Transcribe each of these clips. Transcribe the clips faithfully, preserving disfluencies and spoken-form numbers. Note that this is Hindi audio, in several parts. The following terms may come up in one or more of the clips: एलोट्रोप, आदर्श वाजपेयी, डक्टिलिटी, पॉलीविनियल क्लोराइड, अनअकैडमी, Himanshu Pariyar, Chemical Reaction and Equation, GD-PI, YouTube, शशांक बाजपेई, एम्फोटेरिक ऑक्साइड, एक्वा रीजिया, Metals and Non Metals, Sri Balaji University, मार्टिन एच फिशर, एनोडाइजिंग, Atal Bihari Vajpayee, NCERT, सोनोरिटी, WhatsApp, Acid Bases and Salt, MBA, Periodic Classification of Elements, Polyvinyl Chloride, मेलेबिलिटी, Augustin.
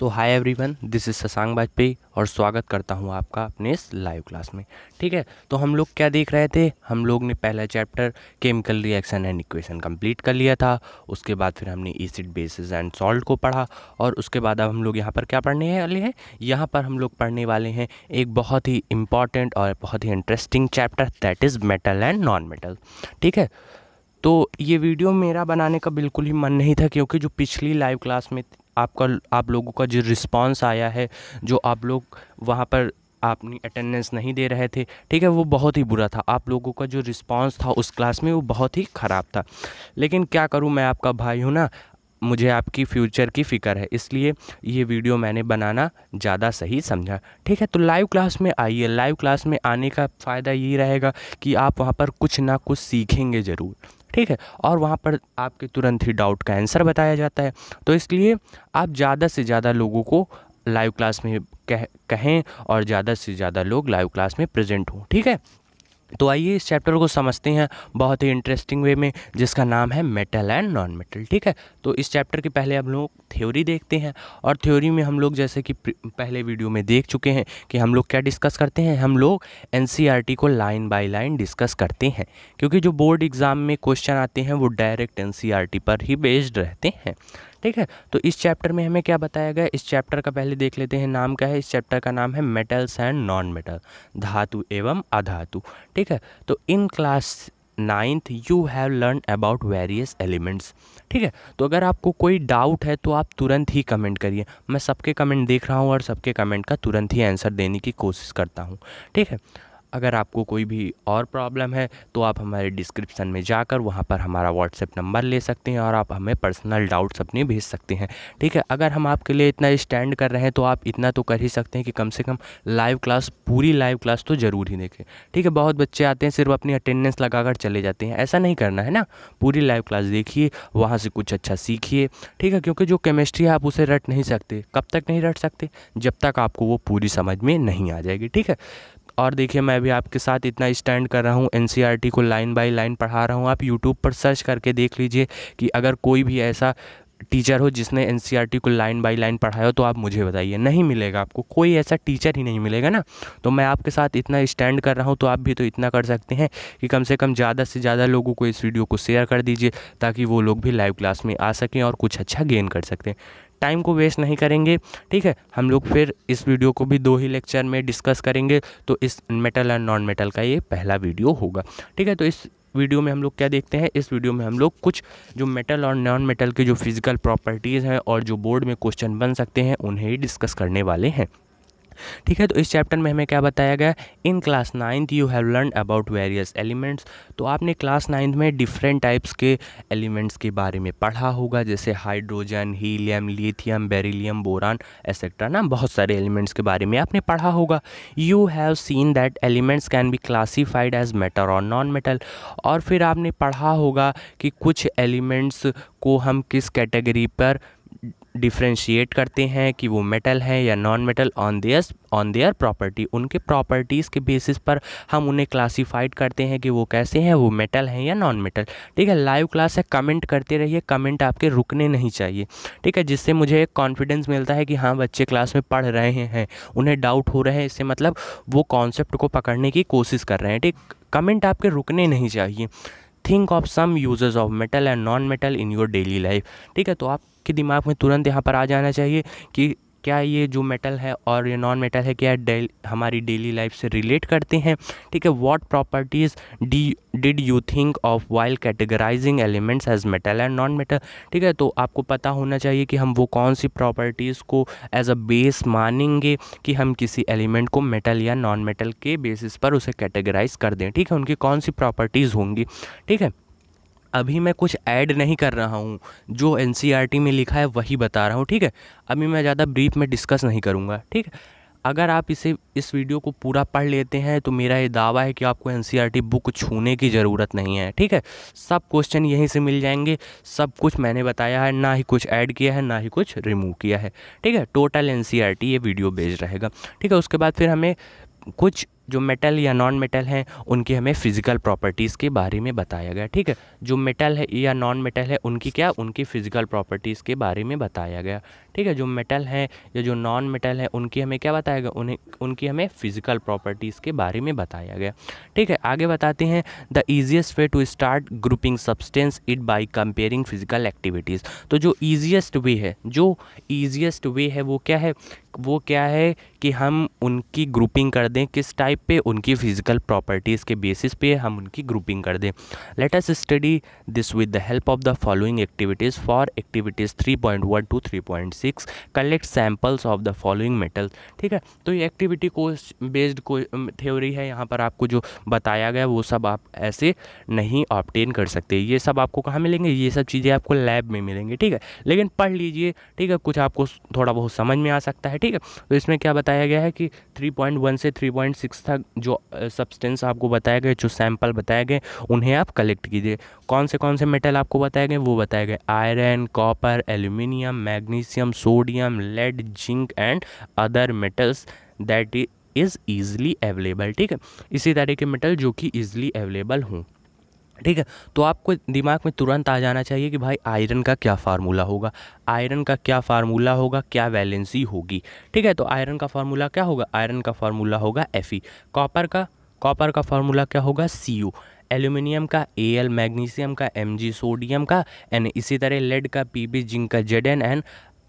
So hi everyone, this is शशांक बाजपेई और स्वागत करता हूं आपका अपने इस लाइव क्लास में। ठीक है, तो हम लोग क्या देख रहे थे, हम लोग ने पहला chapter chemical reaction and equation complete कर लिया था। उसके बाद फिर हमने एसिड बेसेस एंड सॉल्ट को पढ़ा और उसके बाद अब हम लोग यहाँ पर क्या पढ़ने वाले हैं, यहाँ पर हम लोग पढ़ने वाले हैं एक बहुत ही इम्पॉर्टेंट और बहुत ही interesting chapter that is metal and non metal. ठीक है, तो ये वीडियो मेरा बनाने का बिल्कुल ही मन नहीं था क्योंकि जो पिछली लाइव क्लास में आपका आप लोगों का जो रिस्पांस आया है, जो आप लोग वहाँ पर आपने अटेंडेंस नहीं दे रहे थे, ठीक है, वो बहुत ही बुरा था। आप लोगों का जो रिस्पांस था उस क्लास में वो बहुत ही ख़राब था, लेकिन क्या करूँ, मैं आपका भाई हूँ ना, मुझे आपकी फ्यूचर की फ़िक्र है, इसलिए ये वीडियो मैंने बनाना ज़्यादा सही समझा। ठीक है, तो लाइव क्लास में आइए। लाइव क्लास में आने का फ़ायदा यही रहेगा कि आप वहाँ पर कुछ ना कुछ सीखेंगे ज़रूर, ठीक है, और वहाँ पर आपके तुरंत ही डाउट का आंसर बताया जाता है। तो इसलिए आप ज़्यादा से ज़्यादा लोगों को लाइव क्लास में कह कहें और ज़्यादा से ज़्यादा लोग लाइव क्लास में प्रेजेंट हों। ठीक है, तो आइए इस चैप्टर को समझते हैं बहुत ही इंटरेस्टिंग वे में, जिसका नाम है मेटल एंड नॉन मेटल। ठीक है, तो इस चैप्टर की पहले हम लोग थ्योरी देखते हैं और थ्योरी में हम लोग जैसे कि पहले वीडियो में देख चुके हैं कि हम लोग क्या डिस्कस करते हैं, हम लोग एनसीईआरटी को लाइन बाय लाइन डिस्कस करते हैं, क्योंकि जो बोर्ड एग्ज़ाम में क्वेश्चन आते हैं वो डायरेक्ट एनसीईआरटी पर ही बेस्ड रहते हैं। ठीक है, तो इस चैप्टर में हमें क्या बताया गया, इस चैप्टर का पहले देख लेते हैं नाम क्या है। इस चैप्टर का नाम है मेटल्स एंड नॉन मेटल, धातु एवं अधातु। ठीक है, तो in class ninth you have learn about various elements. ठीक है, तो अगर आपको कोई डाउट है तो आप तुरंत ही कमेंट करिए, मैं सबके कमेंट देख रहा हूँ और सबके कमेंट का तुरंत ही आंसर देने की कोशिश करता हूँ। ठीक है, अगर आपको कोई भी और प्रॉब्लम है तो आप हमारे डिस्क्रिप्शन में जाकर वहाँ पर हमारा व्हाट्सएप नंबर ले सकते हैं और आप हमें पर्सनल डाउट्स अपने भेज सकते हैं। ठीक है, अगर हम आपके लिए इतना स्टैंड कर रहे हैं तो आप इतना तो कर ही सकते हैं कि कम से कम लाइव क्लास, पूरी लाइव क्लास तो ज़रूर ही देखें। ठीक है, बहुत बच्चे आते हैं सिर्फ अपनी अटेंडेंस लगाकर चले जाते हैं, ऐसा नहीं करना है ना, पूरी लाइव क्लास देखिए, वहाँ से कुछ अच्छा सीखिए। ठीक है, क्योंकि जो केमिस्ट्री है आप उसे रट नहीं सकते, कब तक नहीं रट सकते, जब तक आपको वो पूरी समझ में नहीं आ जाएगी। ठीक है, और देखिए मैं भी आपके साथ इतना स्टैंड कर रहा हूँ, एनसीईआरटी को लाइन बाय लाइन पढ़ा रहा हूँ। आप यूट्यूब पर सर्च करके देख लीजिए कि अगर कोई भी ऐसा टीचर हो जिसने एनसीईआरटी को लाइन बाय लाइन पढ़ाया हो तो आप मुझे बताइए, नहीं मिलेगा, आपको कोई ऐसा टीचर ही नहीं मिलेगा ना। तो मैं आपके साथ इतना स्टैंड कर रहा हूँ, तो आप भी तो इतना कर सकते हैं कि कम से कम ज़्यादा से ज़्यादा लोगों को इस वीडियो को शेयर कर दीजिए, ताकि वो लोग भी लाइव क्लास में आ सकें और कुछ अच्छा गेन कर सकते हैं। टाइम को वेस्ट नहीं करेंगे। ठीक है, हम लोग फिर इस वीडियो को भी दो ही लेक्चर में डिस्कस करेंगे, तो इस मेटल एंड नॉन मेटल का ये पहला वीडियो होगा। ठीक है, तो इस वीडियो में हम लोग क्या देखते हैं, इस वीडियो में हम लोग कुछ जो मेटल और नॉन मेटल के जो फिजिकल प्रॉपर्टीज़ हैं और जो बोर्ड में क्वेश्चन बन सकते हैं उन्हें ही डिस्कस करने वाले हैं। ठीक है, तो इस चैप्टर में हमें क्या बताया गया, in class ninth you have learn about various elements. तो आपने क्लास नाइन्थ में डिफरेंट टाइप्स के एलिमेंट्स के बारे में पढ़ा होगा, जैसे hydrogen, helium, lithium, beryllium, boron, etcetera ना, बहुत सारे एलिमेंट्स के बारे में आपने पढ़ा होगा। You have seen that elements can be classified as metal और नॉन मेटल। और फिर आपने पढ़ा होगा कि कुछ एलिमेंट्स को हम किस कैटेगरी पर डिफ्रेंशिएट करते हैं, कि वो मेटल हैं या non metal, on there on there property, उनके प्रॉपर्टीज़ के बेसिस पर हम उन्हें क्लासिफाइड करते हैं कि वो कैसे हैं, वो मेटल हैं या नॉन मेटल। ठीक है, लाइव क्लास है, कमेंट करते रहिए, कमेंट आपके रुकने नहीं चाहिए। ठीक है, जिससे मुझे एक कॉन्फिडेंस मिलता है कि हाँ, बच्चे क्लास में पढ़ रहे हैं, उन्हें डाउट हो रहे हैं, इससे मतलब वो कॉन्सेप्ट को पकड़ने की कोशिश कर रहे हैं। ठीक, कमेंट आपके रुकने नहीं चाहिए। Think of some uses of metal and non metal in your daily life. ठीक है, तो आपके दिमाग में तुरंत यहाँ पर आ जाना चाहिए कि क्या ये जो मेटल है और ये नॉन मेटल है, क्या डेल हमारी डेली लाइफ से रिलेट करते हैं। ठीक है, what properties d did you think of while categorising elements as metal and non metal. ठीक है, तो आपको पता होना चाहिए कि हम वो कौन सी प्रॉपर्टीज़ को एज अ बेस मानेंगे कि हम किसी एलिमेंट को मेटल या नॉन मेटल के बेसिस पर उसे कैटेगराइज कर दें। ठीक है, उनकी कौन सी प्रॉपर्टीज़ होंगी। ठीक है, अभी मैं कुछ ऐड नहीं कर रहा हूँ, जो एनसीईआरटी में लिखा है वही बता रहा हूँ। ठीक है, अभी मैं ज़्यादा ब्रीफ में डिस्कस नहीं करूँगा। ठीक है, अगर आप इसे इस वीडियो को पूरा पढ़ लेते हैं तो मेरा ये दावा है कि आपको एनसीईआरटी बुक छूने की ज़रूरत नहीं है। ठीक है, सब क्वेश्चन यहीं से मिल जाएंगे, सब कुछ मैंने बताया है, ना ही कुछ ऐड किया है, ना ही कुछ रिमूव किया है। ठीक है, टोटल एनसीईआरटी ये वीडियो बेस्ड रहेगा। ठीक है, उसके बाद फिर हमें कुछ जो मेटल या नॉन मेटल हैं उनकी हमें फिजिकल प्रॉपर्टीज़ के बारे में बताया गया। ठीक है, जो मेटल है या नॉन मेटल है उनकी क्या, उनकी फिजिकल प्रॉपर्टीज़ के बारे में बताया गया। ठीक है, जो मेटल हैं या जो नॉन मेटल है उनकी हमें क्या बताया गया, उन्हें उनकी हमें फिजिकल प्रॉपर्टीज़ के बारे में बताया गया। ठीक है, आगे बताते हैं the easiest way to start grouping substance it by comparing physical activities. तो जो ईजिएस्ट वे है, जो ईजिएस्ट वे है वो क्या है, वो क्या है कि हम उनकी ग्रुपिंग कर दें किस टाइप पे, उनकी फिजिकल प्रॉपर्टीज़ के बेसिस पे हम उनकी ग्रुपिंग कर दें। Let us study this with the help of the following activities for activities three point one to three point six, collect samples of the following metals. ठीक है, तो ये एक्टिविटी को बेस्ड को थ्योरी है, यहाँ पर आपको जो बताया गया वो सब आप ऐसे नहीं ऑब्टेन कर सकते। ये सब आपको कहाँ मिलेंगे, ये सब चीज़ें आपको लैब में मिलेंगी। ठीक है, लेकिन पढ़ लीजिए, ठीक है, कुछ आपको थोड़ा बहुत समझ में आ सकता है। ठीक है, तो इसमें क्या बताया गया है कि थ्री पॉइंट वन से थ्री पॉइंट सिक्स तक जो सब्सटेंस आपको बताया गया, जो सैंपल बताए गए, उन्हें आप कलेक्ट कीजिए। कौन से कौन से मेटल आपको बताए गए, वो बताए गए iron, copper, aluminium, magnesium, sodium, lead, zinc and other metals that is easily available. ठीक है, इसी तरह के मेटल जो कि ईजिली अवेलेबल हों। ठीक है, तो आपको दिमाग में तुरंत आ जाना चाहिए कि भाई आयरन का क्या फार्मूला होगा, आयरन का क्या फार्मूला होगा, क्या वैलेंसी होगी। ठीक है, तो आयरन का फार्मूला क्या होगा, आयरन का फार्मूला होगा Fe। कॉपर का, कॉपर का फार्मूला क्या होगा, Cu। एल्यूमिनियम का Al, मैग्नीशियम का Mg, सोडियम का N, इसी तरह लेड का Pb, जिंक का Zn and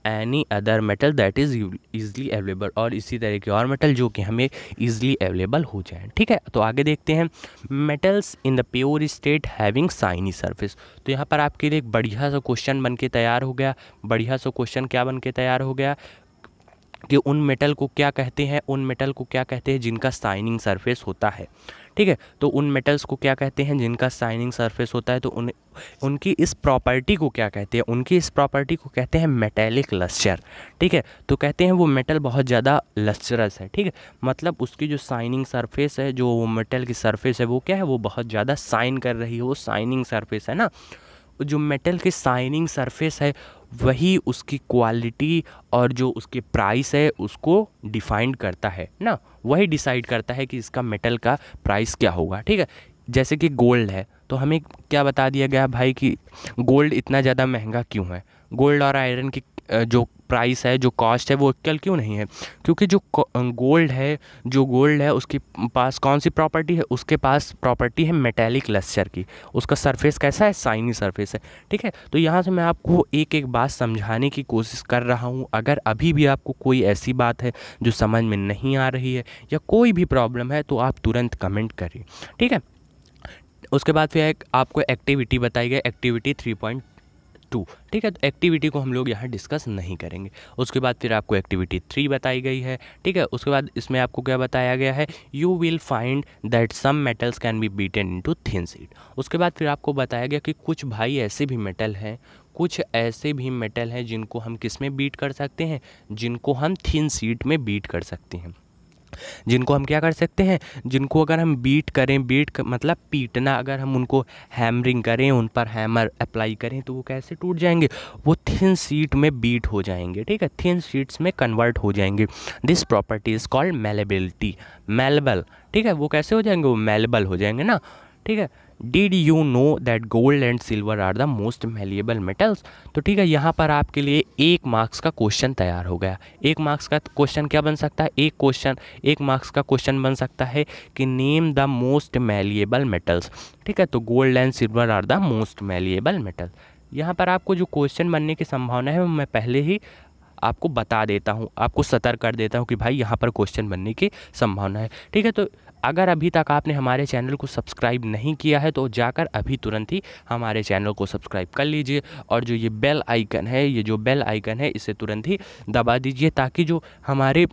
any other metal that is easily available, और इसी तरह के और मेटल जो कि हमें ईजिली अवेलेबल हो जाए। ठीक है, तो आगे देखते हैं metals in the pure state having shiny surface. तो यहाँ पर आपके लिए एक बढ़िया सा क्वेश्चन बन के तैयार हो गया। बढ़िया सा क्वेश्चन क्या बन के तैयार हो गया कि उन मेटल को क्या कहते हैं, उन मेटल को क्या कहते हैं जिनका शाइनिंग सरफेस होता है। ठीक है, तो उन मेटल्स को क्या कहते हैं जिनका शाइनिंग सरफेस होता है, तो उन उनकी इस प्रॉपर्टी को क्या कहते हैं, उनकी इस प्रॉपर्टी को कहते हैं मेटेलिक लस्चर। ठीक है, तो कहते हैं वो मेटल बहुत ज़्यादा लस्चरस है। ठीक है, मतलब उसकी जो शाइनिंग सरफेस है, जो वो मेटल की सरफेस है, वो क्या है, वो बहुत ज़्यादा शाइन कर रही है, वो शाइनिंग सरफेस है ना। जो मेटल की शाइनिंग सरफेस है वही उसकी क्वालिटी और जो उसके प्राइस है उसको डिफाइन करता है ना, वही डिसाइड करता है कि इसका मेटल का प्राइस क्या होगा। ठीक है, जैसे कि गोल्ड है, तो हमें क्या बता दिया गया भाई कि गोल्ड इतना ज़्यादा महंगा क्यों है, गोल्ड और आयरन की जो प्राइस है, जो कॉस्ट है, वो इक्वल क्यों नहीं है, क्योंकि जो गोल्ड है, जो गोल्ड है उसके पास कौन सी प्रॉपर्टी है, उसके पास प्रॉपर्टी है मेटेलिक लस्चर की, उसका सरफेस कैसा है, शाइनी सरफेस है। ठीक है, तो यहाँ से मैं आपको एक एक बात समझाने की कोशिश कर रहा हूँ। अगर अभी भी आपको कोई ऐसी बात है जो समझ में नहीं आ रही है या कोई भी प्रॉब्लम है तो आप तुरंत कमेंट करें। ठीक है, उसके बाद फिर एक आपको एक्टिविटी बताई गई, एक्टिविटी थ्री पॉइंट टू। ठीक है, तो एक्टिविटी को हम लोग यहाँ डिस्कस नहीं करेंगे। उसके बाद फिर आपको एक्टिविटी थ्री बताई गई है। ठीक है, उसके बाद इसमें आपको क्या बताया गया है, you will find that some metals can be beaten into thin sheet. उसके बाद फिर आपको बताया गया कि कुछ भाई ऐसे भी मेटल हैं, कुछ ऐसे भी मेटल हैं जिनको हम किस में बीट कर सकते हैं, जिनको हम थिन सीट में बीट कर सकते हैं, जिनको हम क्या कर सकते हैं, जिनको अगर हम बीट करें, बीट कर, मतलब पीटना, अगर हम उनको हैमरिंग करें, उन पर हैमर अप्लाई करें तो वो कैसे टूट जाएंगे, वो थिन सीट में बीट हो जाएंगे। ठीक है, थिन सीट्स में कन्वर्ट हो जाएंगे। This property is called मेलेबिलिटी, malleable. ठीक है, वो कैसे हो जाएंगे, वो मेलेबल हो जाएंगे ना। ठीक है, did you know that gold and silver are the most malleable metals. तो ठीक है, यहाँ पर आपके लिए एक मार्क्स का क्वेश्चन तैयार हो गया। एक मार्क्स का क्वेश्चन क्या बन सकता है, एक क्वेश्चन एक मार्क्स का क्वेश्चन बन सकता है कि name the most malleable metals. ठीक है, तो gold and silver are the most malleable metals. यहाँ पर आपको जो क्वेश्चन बनने की संभावना है मैं पहले ही आपको बता देता हूँ, आपको सतर्क कर देता हूँ कि भाई यहाँ पर क्वेश्चन बनने की संभावना है। ठीक है, तो अगर अभी तक आपने हमारे चैनल को सब्सक्राइब नहीं किया है तो जाकर अभी तुरंत ही हमारे चैनल को सब्सक्राइब कर लीजिए, और जो ये बेल आइकन है, ये जो बेल आइकन है, इसे तुरंत ही दबा दीजिए ताकि जो हमारे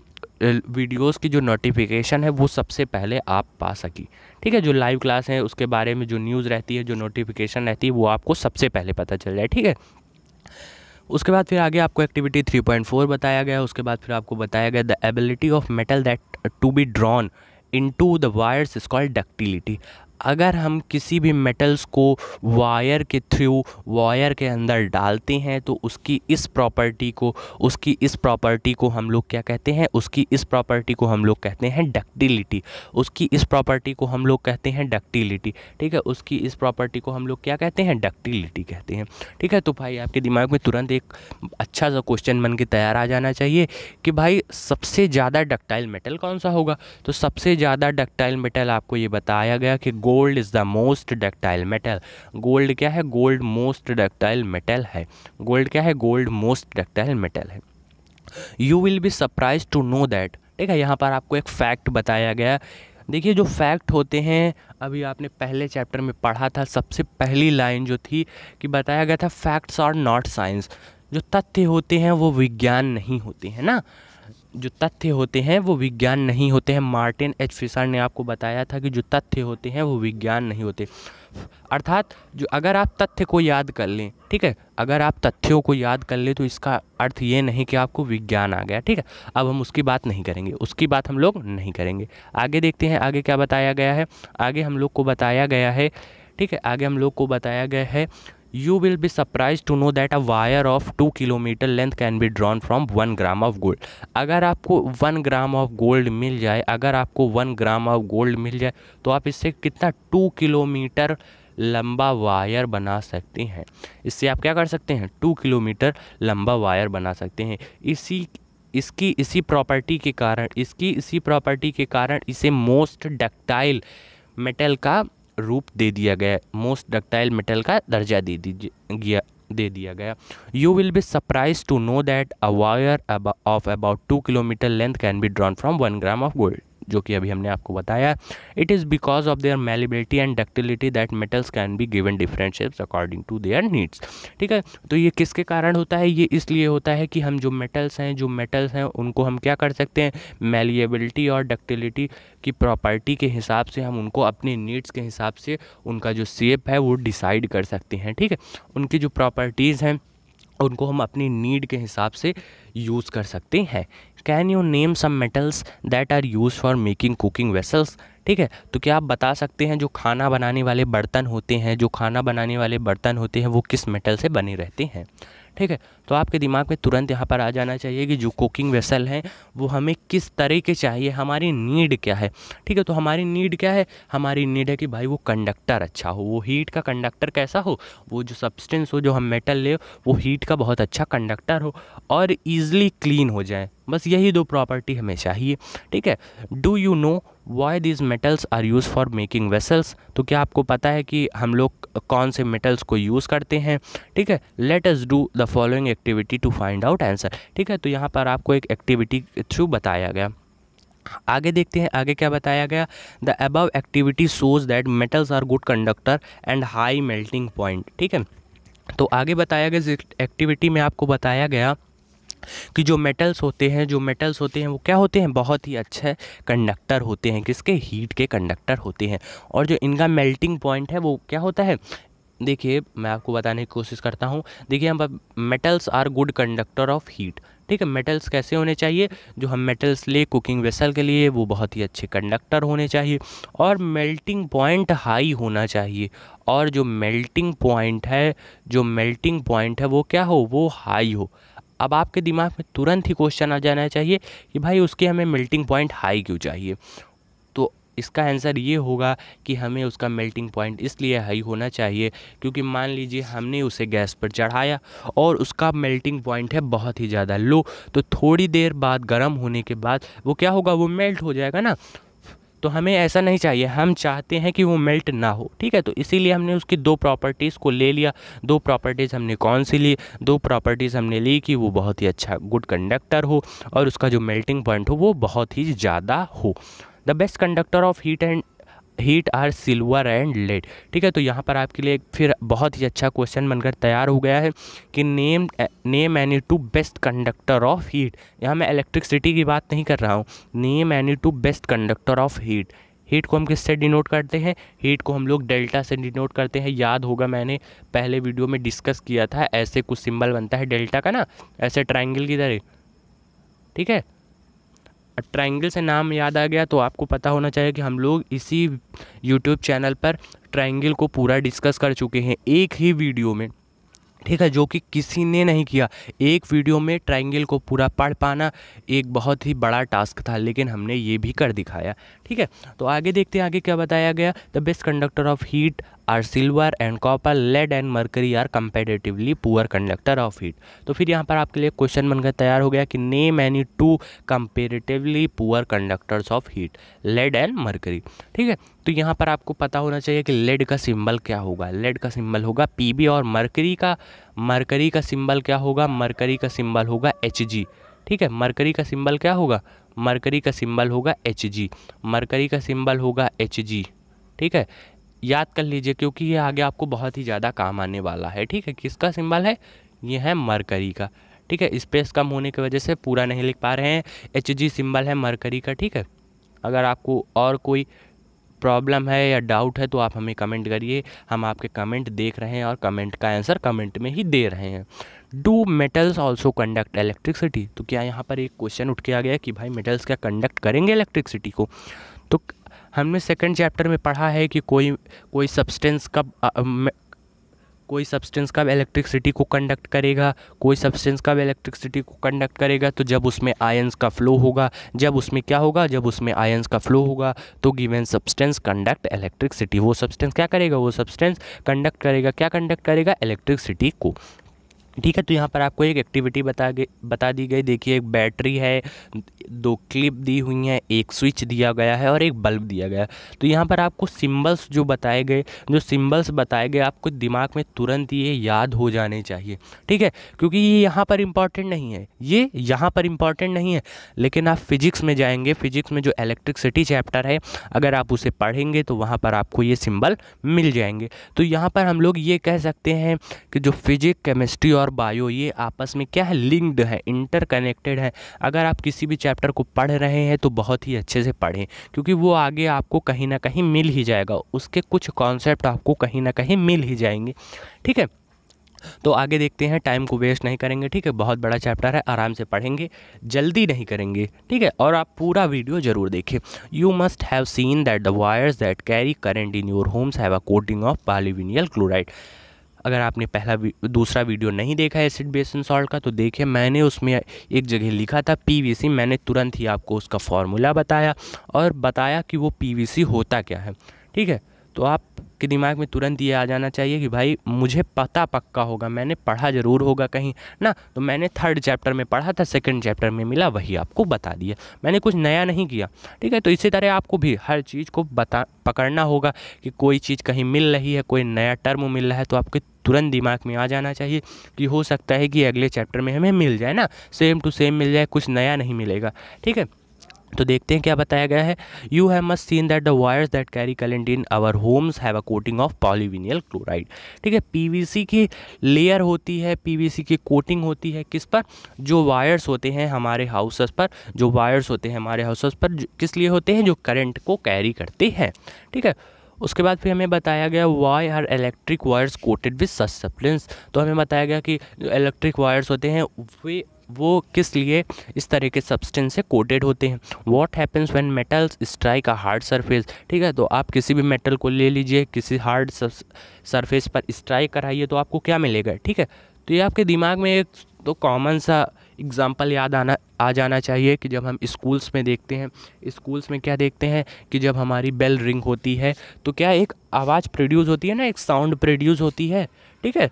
वीडियोस की जो नोटिफिकेशन है वो सबसे पहले आप पा सकी। ठीक है, जो लाइव क्लास है उसके बारे में जो न्यूज़ रहती है, जो नोटिफिकेशन रहती है, वो आपको सबसे पहले पता चल जाए। ठीक है, उसके बाद फिर आगे आपको एक्टिविटी थ्री पॉइंट फोर बताया गया। उसके बाद फिर आपको बताया गया the ability of metal that to be drawn into the wires is called डक्टिलिटी। अगर हम किसी भी मेटल्स को वायर के थ्रू वायर के अंदर डालते हैं तो उसकी इस प्रॉपर्टी को उसकी इस प्रॉपर्टी को हम लोग क्या कहते हैं उसकी इस प्रॉपर्टी को हम लोग कहते हैं डक्टिलिटी। उसकी इस प्रॉपर्टी को हम लोग कहते हैं डक्टिलिटी। ठीक है, उसकी इस प्रॉपर्टी को हम लोग क्या कहते हैं डक्टिलिटी कहते हैं। ठीक है, तो भाई आपके दिमाग में तुरंत एक अच्छा सा क्वेश्चन बन के तैयार आ जाना चाहिए कि भाई सबसे ज़्यादा डक्टाइल मेटल कौन सा होगा। तो सबसे ज़्यादा डक्टाइल मेटल आपको ये बताया गया कि gold is the most ductile metal. Gold क्या है? गोल्ड मोस्ट डक्टाइल मेटल है। गोल्ड क्या है? गोल्ड मोस्ट डक्टाइल मेटल है। You will be surprise to know that. ठीक है, यहाँ पर आपको एक फैक्ट बताया गया। देखिए जो फैक्ट होते हैं, अभी आपने पहले चैप्टर में पढ़ा था, सबसे पहली लाइन जो थी कि बताया गया था फैक्ट्स आर नॉट साइंस। जो तथ्य होते हैं वो विज्ञान नहीं होते हैं ना, जो तथ्य होते हैं वो विज्ञान नहीं होते हैं। मार्टिन एच फिशर ने आपको बताया था कि जो तथ्य होते हैं वो विज्ञान नहीं होते। अर्थात जो अगर आप तथ्य को याद कर लें, ठीक है, अगर आप तथ्यों को याद कर लें तो इसका अर्थ ये नहीं कि आपको विज्ञान आ गया। ठीक है, अब हम उसकी बात नहीं करेंगे, उसकी बात हम लोग नहीं करेंगे। आगे देखते हैं आगे क्या बताया गया है। आगे हम लोग को बताया गया है, ठीक है, आगे हम लोग को बताया गया है You will be surprised to know that a wire of two kilometre length can be drawn from one gram of gold. अगर आपको वन ग्राम ऑफ गोल्ड मिल जाए, अगर आपको वन ग्राम ऑफ गोल्ड मिल जाए तो आप इससे कितना टू किलोमीटर लंबा वायर बना सकते हैं। इससे आप क्या कर सकते हैं? टू किलोमीटर लंबा वायर बना सकते हैं। इसी इसकी इसी प्रॉपर्टी के कारण इसकी इसी प्रॉपर्टी के कारण इसे मोस्ट डक्टाइल मेटल का रूप दे दिया गया, मोस्ट डक्टाइल मेटल का दर्जा दे दिया दे दिया गया। You will be surprise to know that a wire of about two kilometre length can be drawn from one gram of gold, जो कि अभी हमने आपको बताया। It is because of their मेलेबिलिटी and डक्टिलिटी that metals can be given different shapes according to their needs. ठीक है, तो ये किसके कारण होता है? ये इसलिए होता है कि हम जो मेटल्स हैं जो मेटल्स हैं उनको हम क्या कर सकते हैं? मेलिएबिलिटी और डक्टिलिटी की प्रॉपर्टी के हिसाब से हम उनको अपने नीड्स के हिसाब से उनका जो शेप है वो डिसाइड कर सकते हैं। ठीक है, उनकी जो प्रॉपर्टीज़ हैं उनको हम अपनी नीड के हिसाब से यूज़ कर सकते हैं। Can you name some metals that are use for making cooking vessels. ठीक है, तो क्या आप बता सकते हैं जो खाना बनाने वाले बर्तन होते हैं जो खाना बनाने वाले बर्तन होते हैं वो किस मेटल से बने रहते हैं। ठीक है, तो आपके दिमाग में तुरंत यहाँ पर आ जाना चाहिए कि जो कुकिंग वेसल हैं वो हमें किस तरह के चाहिए, हमारी नीड क्या है। ठीक है, तो हमारी नीड क्या है? हमारी नीड है कि भाई वो कंडक्टर अच्छा हो, वो हीट का कंडक्टर कैसा हो, वो जो सब्सटेंस हो जो हम मेटल ले वो हीट का बहुत अच्छा कंडक्टर हो और ईजिली क्लीन हो जाए। बस यही दो प्रॉपर्टी हमें चाहिए। ठीक है, do you know why these metals are use for making vessels. तो क्या आपको पता है कि हम लोग कौन से मेटल्स को यूज़ करते हैं। ठीक है, let us do the following activity to find out answer. ठीक है, तो यहाँ पर आपको एक एक्टिविटी के थ्रू बताया गया। आगे देखते हैं आगे क्या बताया गया। The above activity shows that metals are good conductor and high melting point. ठीक है, तो आगे बताया गया इस एक्टिविटी में आपको बताया गया कि जो मेटल्स होते हैं जो मेटल्स होते हैं वो क्या होते हैं? बहुत ही अच्छे कंडक्टर होते हैं, किसके? हीट के कंडक्टर होते हैं। और जो इनका मेल्टिंग पॉइंट है वो क्या होता है? देखिए मैं आपको बताने की कोशिश करता हूँ। देखिए हम metals are good conductor of heat. ठीक है, मेटल्स कैसे होने चाहिए? जो हम मेटल्स ले कुकिंग वेसल के लिए वो बहुत ही अच्छे कंडक्टर होने चाहिए और मेल्टिंग पॉइंट हाई होना चाहिए। और जो मेल्टिंग पॉइंट है जो मेल्टिंग पॉइंट है वो क्या हो? वो हाई हो। अब आपके दिमाग में तुरंत ही क्वेश्चन आ जाना चाहिए कि भाई उसके हमें मेल्टिंग पॉइंट हाई क्यों चाहिए। तो इसका आंसर ये होगा कि हमें उसका मेल्टिंग पॉइंट इसलिए हाई होना चाहिए क्योंकि मान लीजिए हमने उसे गैस पर चढ़ाया और उसका मेल्टिंग पॉइंट है बहुत ही ज़्यादा लो, तो थोड़ी देर बाद गर्म होने के बाद वो क्या होगा? वो मेल्ट हो जाएगा ना। तो हमें ऐसा नहीं चाहिए, हम चाहते हैं कि वो मेल्ट ना हो। ठीक है, तो इसीलिए हमने उसकी दो प्रॉपर्टीज़ को ले लिया। दो प्रॉपर्टीज़ हमने कौन सी ली? दो प्रॉपर्टीज़ हमने ली कि वो बहुत ही अच्छा गुड कंडक्टर हो और उसका जो मेल्टिंग पॉइंट हो वो बहुत ही ज़्यादा हो। The best conductor of heat and heat are silver and lead. ठीक है, तो यहाँ पर आपके लिए फिर बहुत ही अच्छा क्वेश्चन बनकर तैयार हो गया है कि name name any two best conductor of heat. यहाँ मैं इलेक्ट्रिसिटी की बात नहीं कर रहा हूँ। Name any two best conductor of heat. Heat को हम किससे डिनोट करते हैं? हीट को हम लोग डेल्टा से डिनोट करते हैं। याद होगा मैंने पहले वीडियो में डिस्कस किया था, ऐसे कुछ सिंबल बनता है डेल्टा का ना, ऐसे ट्राइंगल की तरह। ठीक है, ट्रायंगल से नाम याद आ गया तो आपको पता होना चाहिए कि हम लोग इसी यूट्यूब चैनल पर ट्रायंगल को पूरा डिस्कस कर चुके हैं एक ही वीडियो में, ठीक है, जो कि किसी ने नहीं किया। एक वीडियो में ट्रायंगल को पूरा पढ़ पाना एक बहुत ही बड़ा टास्क था, लेकिन हमने ये भी कर दिखाया, ठीक है। तो आगे देखते हैं आगे क्या बताया गया। The best conductor of heat are silver and copper, lead and mercury are comparatively poor conductor of heat. तो फिर यहाँ पर आपके लिए क्वेश्चन बनकर तैयार हो गया कि name any two comparatively poor conductors of heat, lead and mercury, ठीक है। तो यहाँ पर आपको पता होना चाहिए कि लेड का सिंबल क्या होगा, लेड का सिंबल होगा पीबी, और मर्करी का मर्करी का सिंबल क्या होगा, मर्करी का सिंबल होगा एचजी, ठीक है। मर्करी का सिंबल क्या होगा, मर्करी का सिंबल होगा एचजी, मर्करी का सिंबल होगा एचजी, ठीक है। याद कर लीजिए क्योंकि ये आगे आपको बहुत ही ज़्यादा काम आने वाला है, ठीक है। किसका सिंबल है, ये है मरकरी का, ठीक है। स्पेस कम होने की वजह से पूरा नहीं लिख पा रहे हैं, एच जी सिंबल है मरकरी का, ठीक है। अगर आपको और कोई प्रॉब्लम है या डाउट है तो आप हमें कमेंट करिए, हम आपके कमेंट देख रहे हैं और कमेंट का आंसर कमेंट में ही दे रहे हैं। Do metals also conduct electricity, तो क्या यहाँ पर एक क्वेश्चन उठ के आ गया कि भाई मेटल्स क्या कंडक्ट करेंगे इलेक्ट्रिसिटी को। तो हमने सेकंड चैप्टर में पढ़ा है कि कोई कोई सब्सटेंस कब आ, म, कोई सब्सटेंस कब इलेक्ट्रिसिटी को कंडक्ट करेगा, कोई सब्सटेंस कब इलेक्ट्रिसिटी को कंडक्ट करेगा, तो जब उसमें आयंस का फ्लो होगा, जब उसमें क्या होगा, जब उसमें आयंस का फ्लो होगा तो गिवन सब्सटेंस कंडक्ट इलेक्ट्रिसिटी। वो सब्सटेंस क्या करेगा, वो सब्सटेंस कंडक्ट करेगा, क्या कंडक्ट करेगा, इलेक्ट्रिसिटी को, ठीक है। तो यहाँ पर आपको एक एक्टिविटी बता गई बता दी गई, देखिए एक बैटरी है, दो क्लिप दी हुई हैं, एक स्विच दिया गया है और एक बल्ब दिया गया है। तो यहाँ पर आपको सिंबल्स जो बताए गए जो सिंबल्स बताए गए आपको दिमाग में तुरंत ये याद हो जाने चाहिए, ठीक है, क्योंकि ये यहाँ पर इम्पॉर्टेंट नहीं है, ये यहाँ पर इम्पॉर्टेंट नहीं है। लेकिन आप फिजिक्स में जाएंगे, फिजिक्स में जो इलेक्ट्रिसिटी चैप्टर है अगर आप उसे पढ़ेंगे तो वहाँ पर आपको ये सिंबल मिल जाएंगे। तो यहाँ पर हम लोग ये कह सकते हैं कि जो फिजिक्स, केमिस्ट्री और बायो ये आपस में क्या है, लिंक्ड है, इंटरकनेक्टेड है। अगर आप किसी भी चैप्टर को पढ़ रहे हैं तो बहुत ही अच्छे से पढ़ें क्योंकि वो आगे आपको कहीं ना कहीं मिल ही जाएगा, उसके कुछ कॉन्सेप्ट आपको कहीं ना कहीं मिल ही जाएंगे, ठीक है। तो आगे देखते हैं, टाइम को वेस्ट नहीं करेंगे, ठीक है। बहुत बड़ा चैप्टर है, आराम से पढ़ेंगे, जल्दी नहीं करेंगे, ठीक है। और आप पूरा वीडियो जरूर देखें। You must have seen that the wires that carry current in your homes have a coating of पॉलीविनियल क्लोराइड। अगर आपने पहला दूसरा वीडियो नहीं देखा है एसिड बेस एंड सॉल्ट का तो देखिए, मैंने उसमें एक जगह लिखा था पीवीसी, मैंने तुरंत ही आपको उसका फॉर्मूला बताया और बताया कि वो पीवीसी होता क्या है, ठीक है। तो आपके दिमाग में तुरंत ये आ जाना चाहिए कि भाई मुझे पता पक्का होगा, मैंने पढ़ा ज़रूर होगा कहीं ना। तो मैंने थर्ड चैप्टर में पढ़ा था, सेकंड चैप्टर में मिला, वही आपको बता दिया, मैंने कुछ नया नहीं किया, ठीक है। तो इसी तरह आपको भी हर चीज़ को बता पकड़ना होगा कि कोई चीज़ कहीं मिल रही है, कोई नया टर्म मिल रहा है तो आपके तुरंत दिमाग में आ जाना चाहिए कि हो सकता है कि अगले चैप्टर में हमें मिल जाए ना, सेम टू सेम मिल जाए, कुछ नया नहीं मिलेगा, ठीक है। तो देखते हैं क्या बताया गया है। You have must seen that the wires that carry current in our homes have a coating of पॉलीविनियल क्लोराइड, ठीक है। पीवीसी की लेयर होती है, पीवीसी की कोटिंग होती है, किस पर, जो वायर्स होते हैं हमारे हाउसेस पर, जो वायर्स होते हैं हमारे हाउसेस पर किस लिए होते हैं, जो करंट को कैरी करते हैं, ठीक है। उसके बाद फिर हमें बताया गया why are electric wires coated with such substance. तो हमें बताया गया कि जो इलेक्ट्रिक वायर्स होते हैं वे वो किस लिए इस तरह के सब्सटेंस से कोटेड होते हैं। What happens when metals strike a hard surface, ठीक है। तो आप किसी भी मेटल को ले लीजिए, किसी हार्ड सरफेस पर स्ट्राइक कराइए तो आपको क्या मिलेगा, ठीक है। तो ये आपके दिमाग में एक तो कॉमन सा एग्जाम्पल याद आना आ जाना चाहिए कि जब हम स्कूल्स में देखते हैं, स्कूल्स में क्या देखते हैं कि जब हमारी बेल रिंग होती है तो क्या एक आवाज़ प्रोड्यूस होती है ना, एक साउंड प्रोड्यूस होती है, ठीक है।